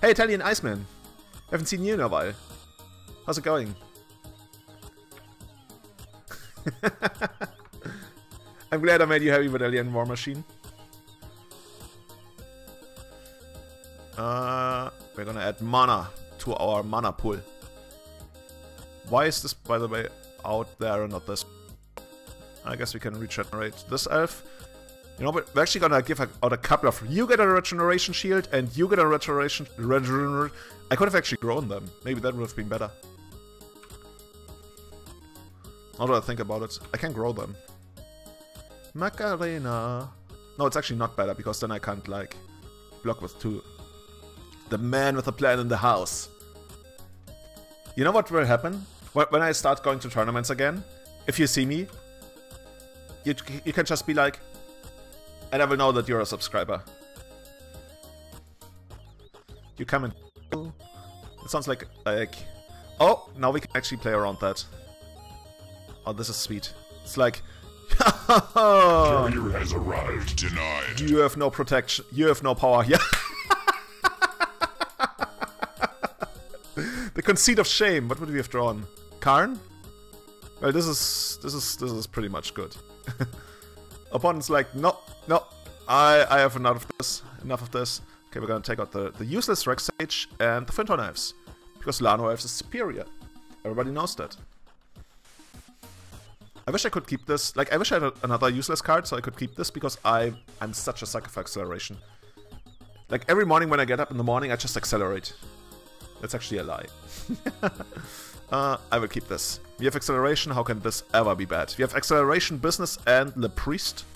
Hey, Italian Iceman! Haven't seen you in a while. How's it going? I'm glad I made you happy with Alien War Machine. Uh, we're gonna add mana to our mana pool. Why is this, by the way, out there and not this? I guess we can regenerate this elf. You know, we're actually gonna give out a couple of... You get a regeneration shield, and you get a regeneration... Regener I could have actually grown them. Maybe that would have been better. Now that I think about it, I can grow them. Macarena... No, it's actually not better, because then I can't, like, block with two. The man with a plan in the house. You know what will happen? When I start going to tournaments again, if you see me, you, you can just be like... And I will know that you're a subscriber. You come and... It sounds like... like... Oh, now we can actually play around that. Oh, this is sweet. It's like... Carrier has arrived, denied. You have no protection. You have no power. Yeah. Conceit of Shame. What would we have drawn? Karn? Well, this is this is this is pretty much good. Opponent's like, no, no, I I have enough of this. Enough of this. Okay, we're gonna take out the the useless Rex Sage and the Fyndhorn Elves because Lano Elves is superior. Everybody knows that. I wish I could keep this. Like, I wish I had another useless card so I could keep this because I I'm such a sucker for acceleration. Like, every morning when I get up in the morning, I just accelerate. That's actually a lie. uh, I will keep this. We have acceleration. How can this ever be bad? We have acceleration, business, and Le Priest.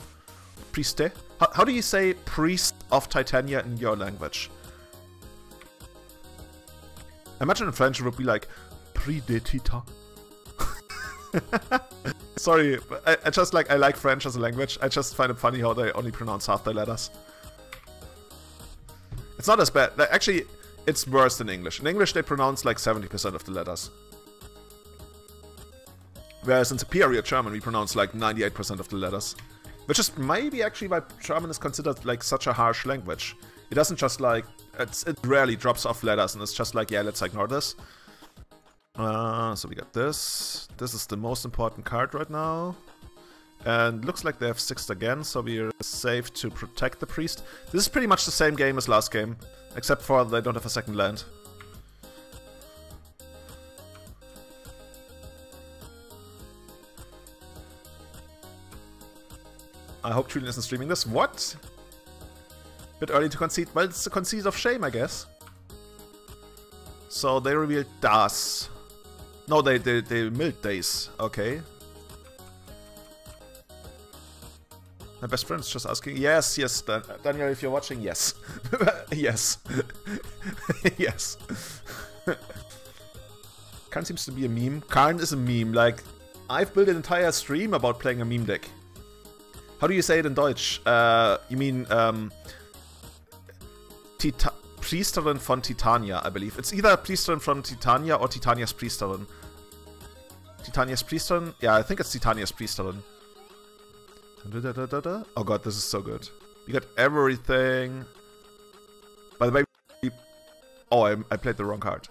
Prieste? How, how do you say Priest of Titania in your language? I imagine in French it would be like Prix de Titan. Sorry, but I, I just like I like French as a language. I just find it funny how they only pronounce half their letters. It's not as bad. Like, actually, it's worse than English. In English, they pronounce like seventy percent of the letters. Whereas in superior German, we pronounce like ninety-eight percent of the letters. Which is maybe actually why German is considered like such a harsh language. It doesn't just like... It's, it rarely drops off letters and it's just like, yeah, let's ignore this. Uh, so we got this. This is the most important card right now. And looks like they have sixed again, so we're safe to protect the priest. This is pretty much the same game as last game, except for they don't have a second land. I hope Julian isn't streaming this. What? Bit early to concede. Well, it's a conceit of shame, I guess. So they revealed Das. No, they they they milled Days. Okay. My best friend is just asking, yes, yes, Dan Daniel, if you're watching, yes. Yes. Yes. Karn seems to be a meme. Karn is a meme. Like, I've built an entire stream about playing a meme deck. How do you say it in Deutsch? Uh, you mean, um... Tita Priesterin von Titania, I believe. It's either Priesterin from Titania or Titania's Priesterin. Titania's Priesterin? Yeah, I think it's Titania's Priesterin. Da, da, da, da. Oh god, this is so good. You got everything. By the way, we... oh, I, I played the wrong card.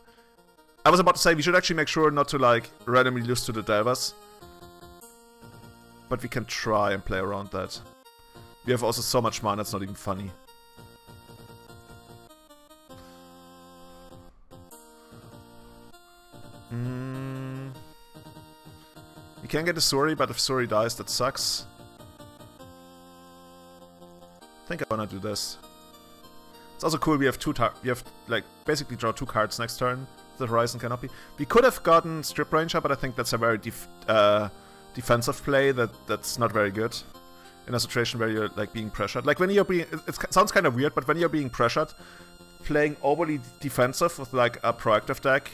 I was about to say we should actually make sure not to like randomly lose to the Delvers, but we can try and play around that. We have also so much mana, it's not even funny. Mm. You can get a Suri, but if Suri dies, that sucks. I think I wanna do this. It's also cool. We have two. We have like basically draw two cards next turn. The Horizon cannot be. We could have gotten Scryb Ranger, but I think that's a very def uh, defensive play. That that's not very good in a situation where you're like being pressured. Like when you're being. It, it sounds kind of weird, but when you're being pressured, playing overly defensive with like a proactive deck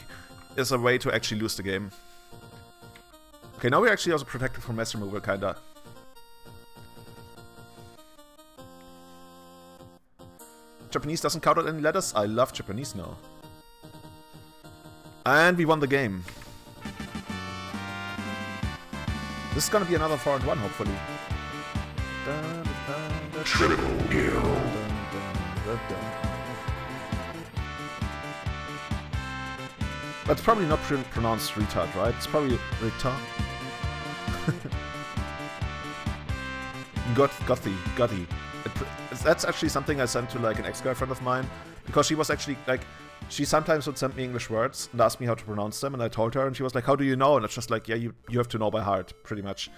is a way to actually lose the game. Okay, now we're actually also protected from mass removal, kinda. Japanese doesn't count out any letters. I love Japanese now. And we won the game. This is gonna be another four and one, hopefully. Triple kill. That's probably not pr pronounced retard, right? It's probably retard. Got gothy, gothy. That's actually something I sent to like an ex-girlfriend of mine, because she was actually like, she sometimes would send me English words and ask me how to pronounce them, and I told her, and she was like, how do you know? And it's just like, yeah, you you have to know by heart, pretty much.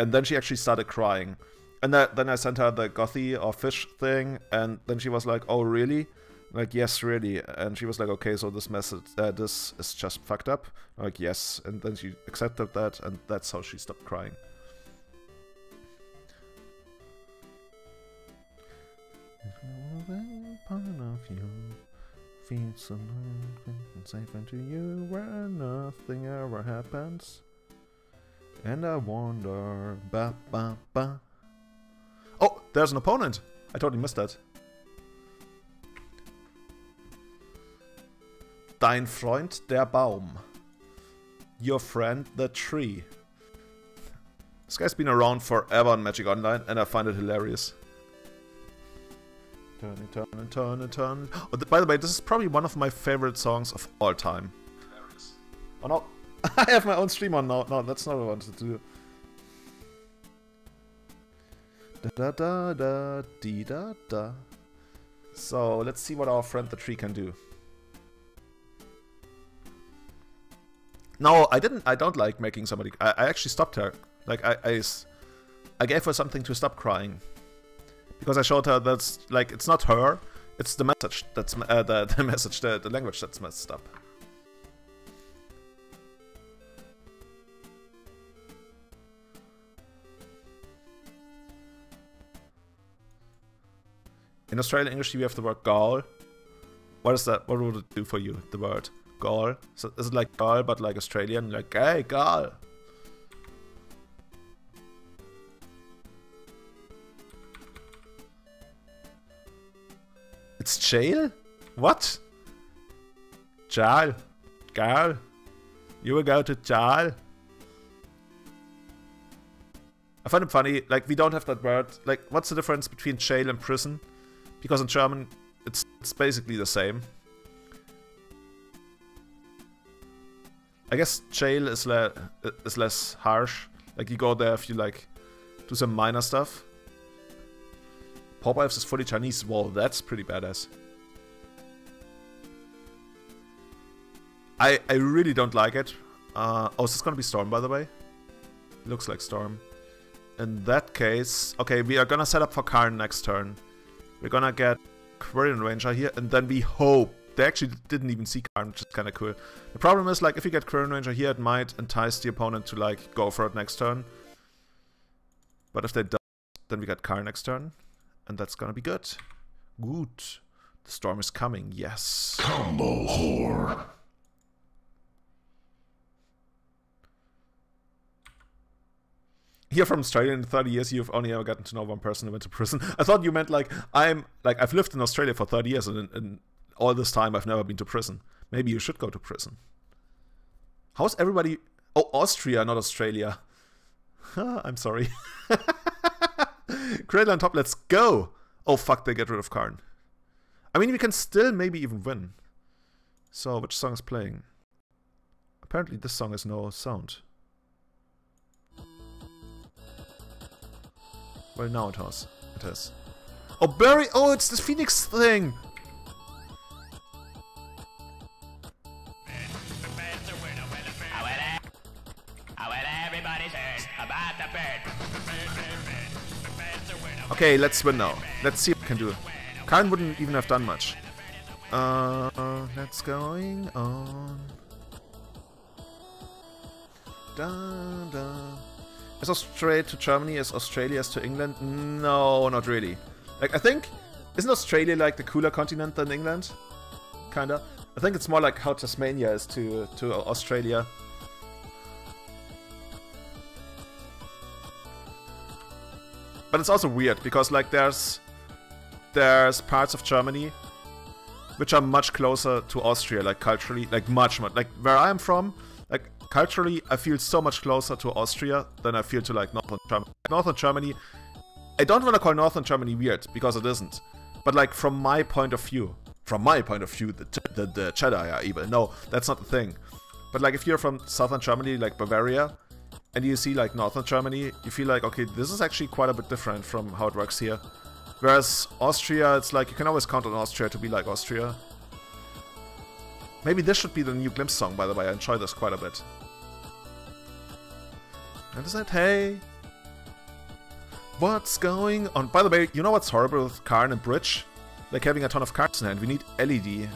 And then she actually started crying, and that, then I sent her the gothy or fish thing, and then she was like, oh really? I'm like, yes, really. And she was like, okay, so this message, uh, this is just fucked up. I'm like, yes. And then she accepted that, and that's how she stopped crying. Of you feel so and safe into you where nothing ever happens, and I wonder. Ba ba ba. Oh, there's an opponent. I totally missed that. Dein Freund der Baum. Your friend the tree. This guy's been around forever on Magic Online, and I find it hilarious. Turn and turn and turn and turn. Oh, th by the way, this is probably one of my favorite songs of all time. Oh no! I have my own stream on now. No, that's not what I wanted to do. Da da da da dee da da. So let's see what our friend the tree can do. No, I didn't. I don't like making somebody. I, I actually stopped her. Like I, I, I gave her something to stop crying, because I showed her that's like it's not her. It's the message that's uh, the the message the, the language that's messed up. In Australian English, we have the word "gall." What is that? What would it do for you? The word "gall." So is it like "gall" but like Australian, like "hey, gall"? It's jail? What? Jail, gall. You will go to jail. I find it funny. Like we don't have that word. Like, what's the difference between jail and prison? Because in German, it's, it's basically the same. I guess jail is, le is less harsh. Like, you go there if you, like, do some minor stuff. Pauper Elves is fully Chinese. Well, that's pretty badass. I, I really don't like it. Uh, oh, is this gonna be Storm, by the way? Looks like Storm. In that case... Okay, we are gonna set up for Karn next turn. We're gonna get Quirion Ranger here, and then we hope. They actually didn't even see Karn, which is kind of cool. The problem is, like, if you get Quirion Ranger here, it might entice the opponent to, like, go for it next turn. But if they don't, then we get Karn next turn, and that's gonna be good. Good. The storm is coming, yes. Combo whore. Here from Australia in thirty years, you've only ever gotten to know one person who went to prison. I thought you meant like, I'm, like, I've lived in Australia for thirty years and, and all this time I've never been to prison. Maybe you should go to prison. How's everybody... Oh, Austria, not Australia. I'm sorry. Cradle on top, let's go! Oh fuck, they get rid of Karn. I mean, we can still maybe even win. So, which song is playing? Apparently this song has no sound. Well, now it has. It has. Oh, Barry! Oh, it's this Phoenix thing! Okay, let's win now. Let's see what we can do. Karn wouldn't even have done much. Uh, uh that's going on. Da da. Is Australia to Germany as Australia is to England? No, not really. Like, I think... Isn't Australia, like, the cooler continent than England? Kinda. I think it's more like how Tasmania is to, to Australia. But it's also weird, because, like, there's... There's parts of Germany which are much closer to Austria, like, culturally. Like, much, much. Like, where I am from... Like, culturally, I feel so much closer to Austria than I feel to, like, Northern Germany. Northern Germany... I don't want to call Northern Germany weird, because it isn't. But, like, from my point of view... From my point of view, the, the, the Jedi are evil. No, that's not the thing. But, like, if you're from Southern Germany, like Bavaria, and you see, like, Northern Germany, you feel like, okay, this is actually quite a bit different from how it works here. Whereas Austria, it's like, you can always count on Austria to be like Austria. Maybe this should be the new Glimpse song, by the way. I enjoy this quite a bit. And is that, hey? What's going on? By the way, you know what's horrible with Karn and Bridge? Like having a ton of cards in hand. We need L E D.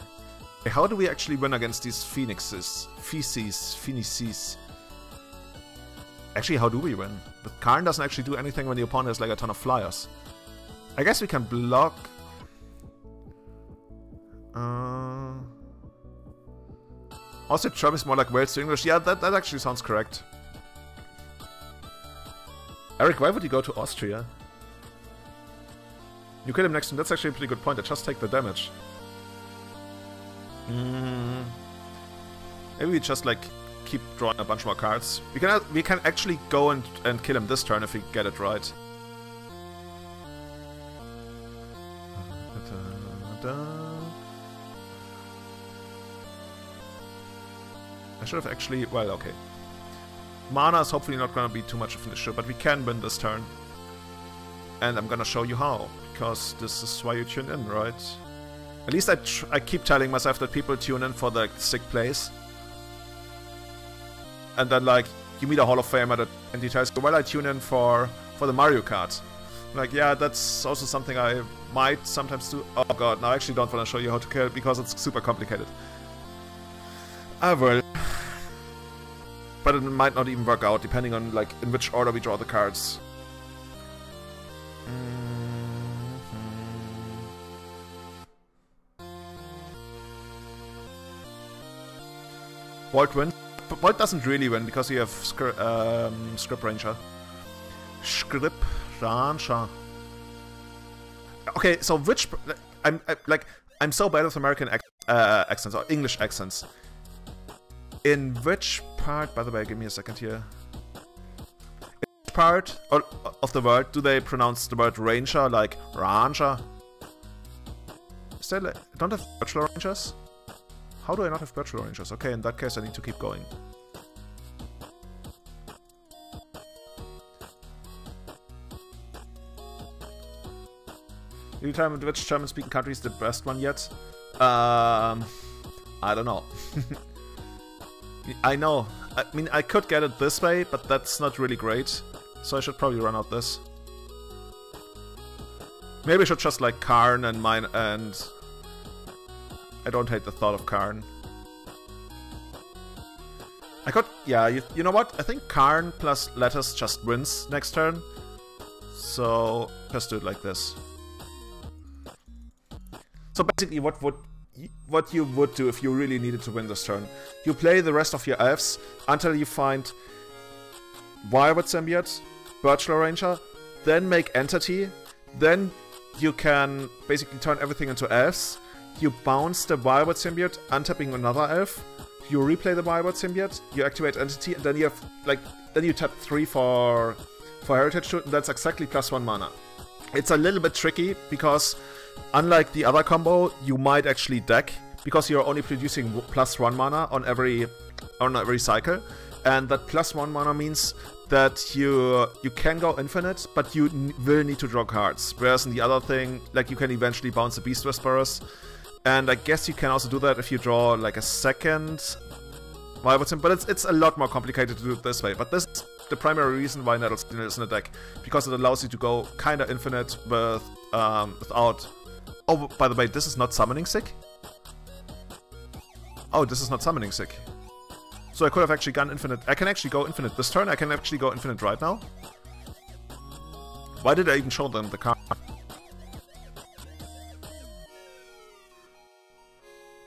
How do we actually win against these Phoenixes? Feces, Phoenixes. Actually, how do we win? But Karn doesn't actually do anything when the opponent has like a ton of flyers. I guess we can block... Uh... Also, German is more like Wales to English. Yeah, that, that actually sounds correct. Eric, why would you go to Austria? You kill him next turn. That's actually a pretty good point. I just take the damage. Mm. Maybe we just like keep drawing a bunch more cards. We can we can actually go and, and kill him this turn if we get it right. Da, da, da. I should have actually... Well, okay. Mana is hopefully not going to be too much of an issue, but we can win this turn. And I'm going to show you how, because this is why you tune in, right? At least I, tr I keep telling myself that people tune in for the sick plays. And then, like, you meet a Hall of Famer that, and he tells you, well, I tune in for, for the Mario Kart. Like, yeah, that's also something I might sometimes do. Oh god, no, I actually don't want to show you how to kill it because it's super complicated. I will. But it might not even work out, depending on, like, in which order we draw the cards. Mm-hmm. Volt wins. But Volt doesn't really win, because you have Scryb um, Scryb Ranger. Scryb Ranger. Okay, so which... I'm I, like, I'm so bad with American ac uh, accents, or English accents. In which part, by the way, give me a second here. In which part of the world do they pronounce the word ranger like ranger? Is there, like, don't have virtual rangers? How do I not have virtual rangers? Okay, in that case I need to keep going. You determined which German-speaking country is the best one yet? Um, I don't know. I know. I mean, I could get it this way, but that's not really great. So I should probably run out this. Maybe I should just like Karn and mine and... I don't hate the thought of Karn. I could... Yeah, you, you know what? I think Karn plus Lettuce just wins next turn. So just do it like this. So basically what would... What you would do if you really needed to win this turn. You play the rest of your elves until you find Wirewood Symbiote, Birchler Ranger, then make Entity, then you can basically turn everything into elves. You bounce the Wirewood Symbiote, untapping another elf, you replay the Wirewood Symbiote, you activate Entity, and then you have like then you tap three for for Heritage Shoot, and that's exactly plus one mana. It's a little bit tricky because unlike the other combo, you might actually deck, because you're only producing plus one mana on every on every cycle, and that plus one mana means that you you can go infinite, but you n will need to draw cards. Whereas in the other thing, like you can eventually bounce the Beast Whisperers, and I guess you can also do that if you draw like a second Wirewood Symbiote, but it's it's a lot more complicated to do it this way. But this is the primary reason why Nettle Sentinel is in a deck, because it allows you to go kinda infinite with um, without. Oh, by the way, this is not Summoning Sick? Oh, this is not Summoning Sick. So I could have actually gone infinite. I can actually go infinite this turn. I can actually go infinite right now. Why did I even show them the card?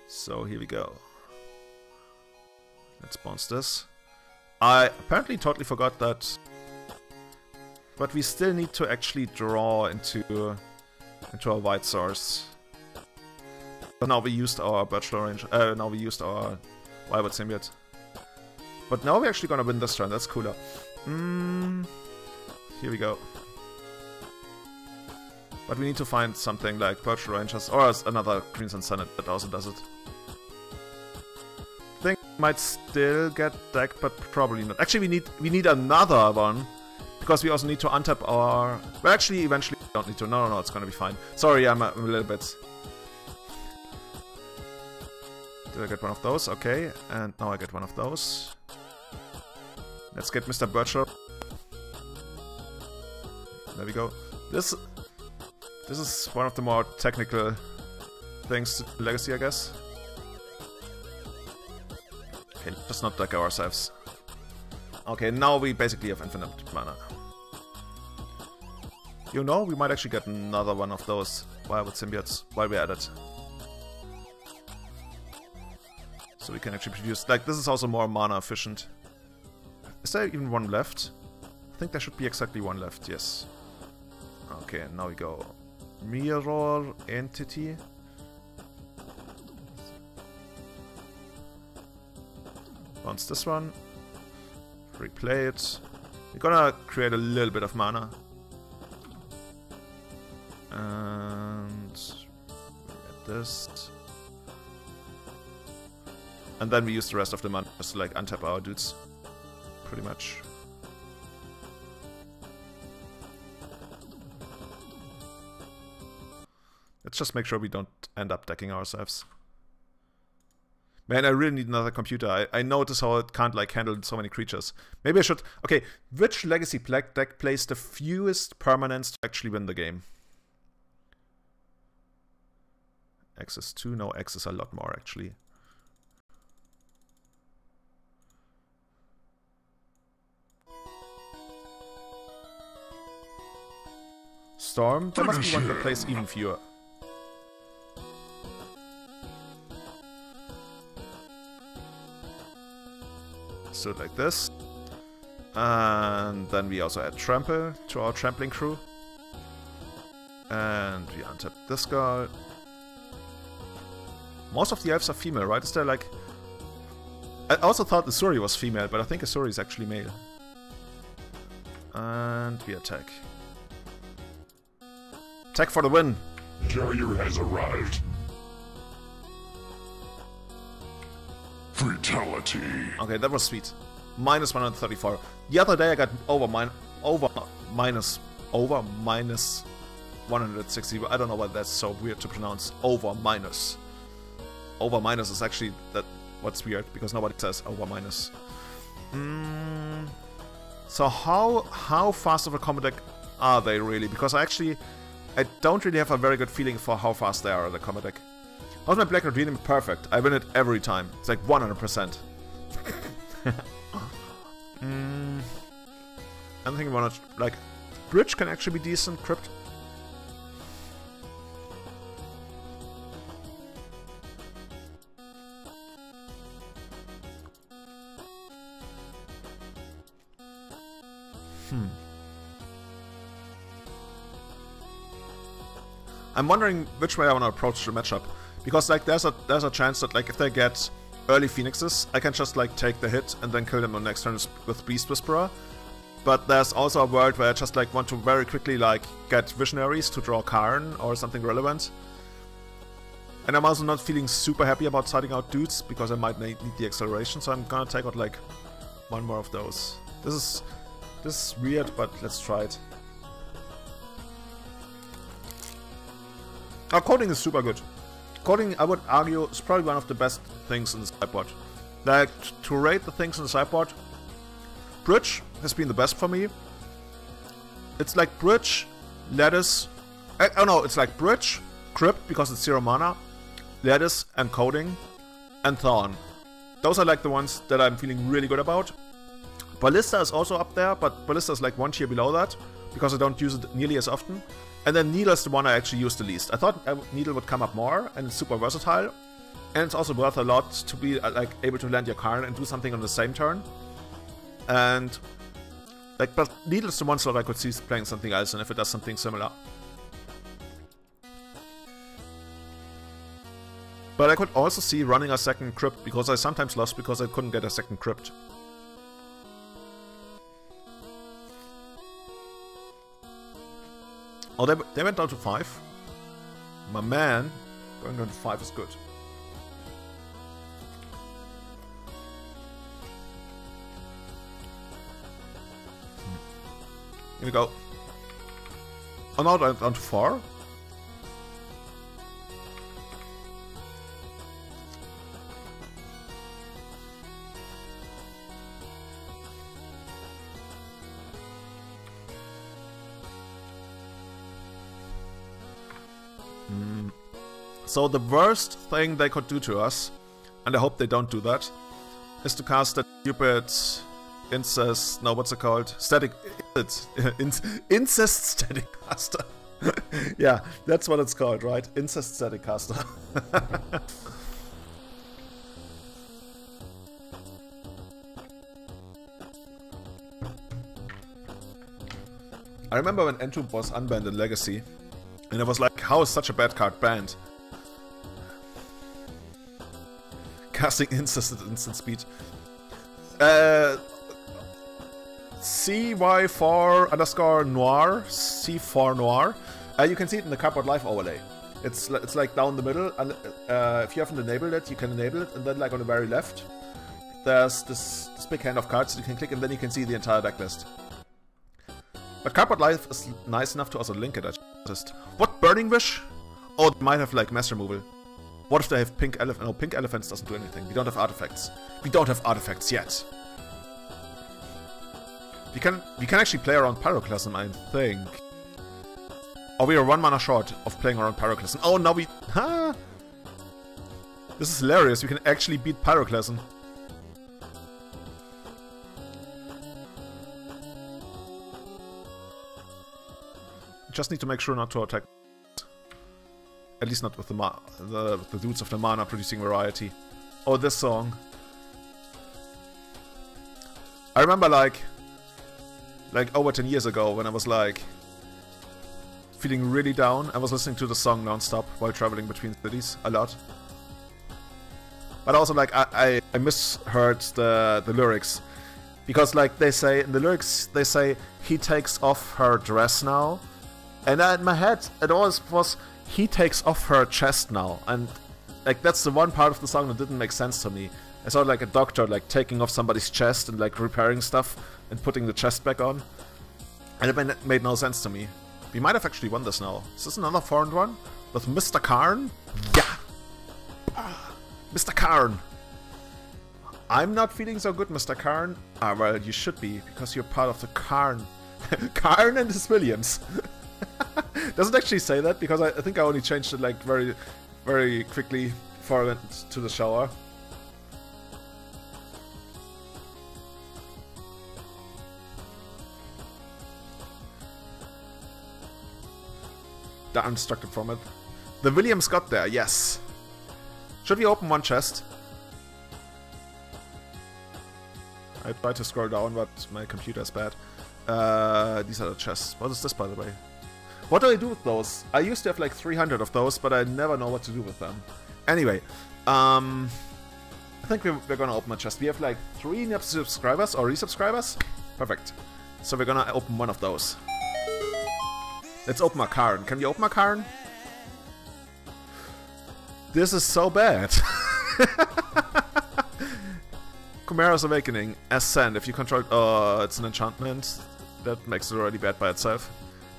So here we go. Let's bounce this. I apparently totally forgot that. But we still need to actually draw into... into our white source. But now we used our Bachelor Range. Uh, now we used our Wirewood Symbiote. But now we're actually gonna win this turn. That's cooler. Mm, here we go. But we need to find something like Bachelor Rangers or another Crimson Senate that also does it. I think we might still get deck, but probably not. Actually, we need we need another one because we also need to untap our. Well, actually, eventually. Don't need to. No, no, no, it's gonna be fine. Sorry, I'm a, I'm a little bit... Did I get one of those? Okay. And now I get one of those. Let's get Mister Birchler. There we go. This... This is one of the more technical things to Legacy, I guess. Okay, let's not deck ourselves. Okay, now we basically have infinite mana. You know, we might actually get another one of those Wirewood Symbiotes while we're at it. So we can actually produce... Like, this is also more mana efficient. Is there even one left? I think there should be exactly one left, yes. Okay, now we go. Mirror Entity. Bounce this one. Replay it. We're gonna create a little bit of mana. And... At this... And then we use the rest of the mana to like untap our dudes, pretty much. Let's just make sure we don't end up decking ourselves. Man, I really need another computer. I, I notice how it can't like handle so many creatures. Maybe I should... Okay, which Legacy Black deck plays the fewest permanents to actually win the game? X's two, no, X's a lot more actually. Storm? There must be one that plays even fewer. So like this. And then we also add Trample to our Trampling crew. And we untap this guy. Most of the elves are female, right? Is there like... I also thought Isuri was female, but I think Isuri is actually male. And we attack. Attack for the win! Carrier has arrived. Fatality. Okay, that was sweet. Minus one hundred thirty-four. The other day I got over min over minus over minus one hundred sixty. I don't know why that's so weird to pronounce. Over minus. Over minus is actually that what's weird because nobody says over minus. Mm. So how how fast of a combo deck are they really? Because I actually I don't really have a very good feeling for how fast they are in the combo deck. How's my black really perfect? I win it every time. It's like one hundred percent. mm. I don't think I want to... Like, Bridge can actually be decent. Crypt. Hmm. I'm wondering which way I want to approach the matchup. Because like there's a there's a chance that like if they get early Phoenixes, I can just like take the hit and then kill them on the next turn with Beast Whisperer. But there's also a world where I just like want to very quickly like get Visionaries to draw Karn or something relevant. And I'm also not feeling super happy about starting out dudes because I might need the acceleration, so I'm gonna take out like one more of those. This is this is weird, but let's try it. Our coding is super good. Coding, I would argue, is probably one of the best things in the sideboard. Like, to rate the things in the sideboard, Bridge has been the best for me. It's like Bridge, Lattice... I, oh no, it's like Bridge, Crypt, because it's zero mana, Lattice, and Coding, and Thorn. Those are like the ones that I'm feeling really good about. Ballista is also up there, but Ballista is like one tier below that, because I don't use it nearly as often. And then Needle is the one I actually use the least. I thought Needle would come up more, and it's super versatile. And it's also worth a lot to be like able to land your Karn and do something on the same turn. And like, but Needle is the one slot I could see playing something else, and if it does something similar. But I could also see running a second Crypt, because I sometimes lost because I couldn't get a second Crypt. Oh, they, they went down to five. My man, going down to five is good. Here we go. Oh, now they're down to four. So the worst thing they could do to us, and I hope they don't do that, is to cast that stupid incest, no, what's it called? Static, it's, it's, incest static caster. Yeah, that's what it's called, right? Incest static caster. I remember when Entomb was unbanned in Legacy, and I was like, how is such a bad card banned? Casting instant at instant speed. Uh, C Y four underscore noir. C four noir. Uh, you can see it in the Cardboard Live overlay. It's it's like down the middle, and uh, if you haven't enabled it, you can enable it, and then like on the very left, there's this, this big hand of cards that you can click, and then you can see the entire decklist. But Cardboard Life is nice enough to also link it. I just what Burning Wish? Oh, they might have like mass removal. What if they have Pink Elephant? No, Pink Elephants doesn't do anything. We don't have artifacts. We don't have artifacts yet. We can we can actually play around Pyroclasm, I think. Oh, we are one mana short of playing around Pyroclasm. Oh, now we... Huh? This is hilarious. We can actually beat Pyroclasm. Just need to make sure not to attack. At least not with the, ma the, with the dudes of the mana producing variety. Oh, this song. I remember like... Like over ten years ago when I was like... feeling really down, I was listening to the song non-stop while traveling between cities a lot. But also like I, I, I misheard the the lyrics, because like they say in the lyrics they say he takes off her dress now, and I, in my head it always was he takes off her chest now, and like that's the one part of the song that didn't make sense to me. I saw like a doctor like taking off somebody's chest and like repairing stuff and putting the chest back on, and it made, made no sense to me. We might have actually won this now. Is this another foreign one? With Mister Karn? Yeah! Ah, Mister Karn! I'm not feeling so good, Mister Karn. Ah, well, you should be, because you're part of the Karn. Karn and his Williams. Doesn't actually say that, because I, I think I only changed it, like, very, very quickly before I went to the shower. That unstructured from it. The Williams got there, yes. Should we open one chest? I tried to scroll down, but my computer is bad. Uh, these are the chests. What is this, by the way? What do I do with those? I used to have like three hundred of those, but I never know what to do with them. Anyway, um, I think we're, we're gonna open a chest. We have like three new subscribers or resubscribers. Perfect. So we're gonna open one of those. Let's open a Karn. Can we open a Karn? This is so bad. Chimera's Awakening. Ascend. If you control... Oh, it's an enchantment. That makes it already bad by itself.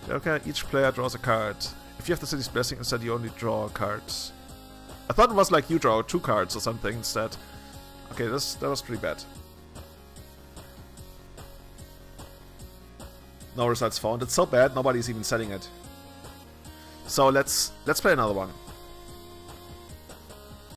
Okay, each player draws a card. If you have the city's blessing instead, you only draw cards. I thought it was like you draw two cards or something instead. Okay, this that was pretty bad. No results found. It's so bad nobody's even selling it. So let's let's play another one.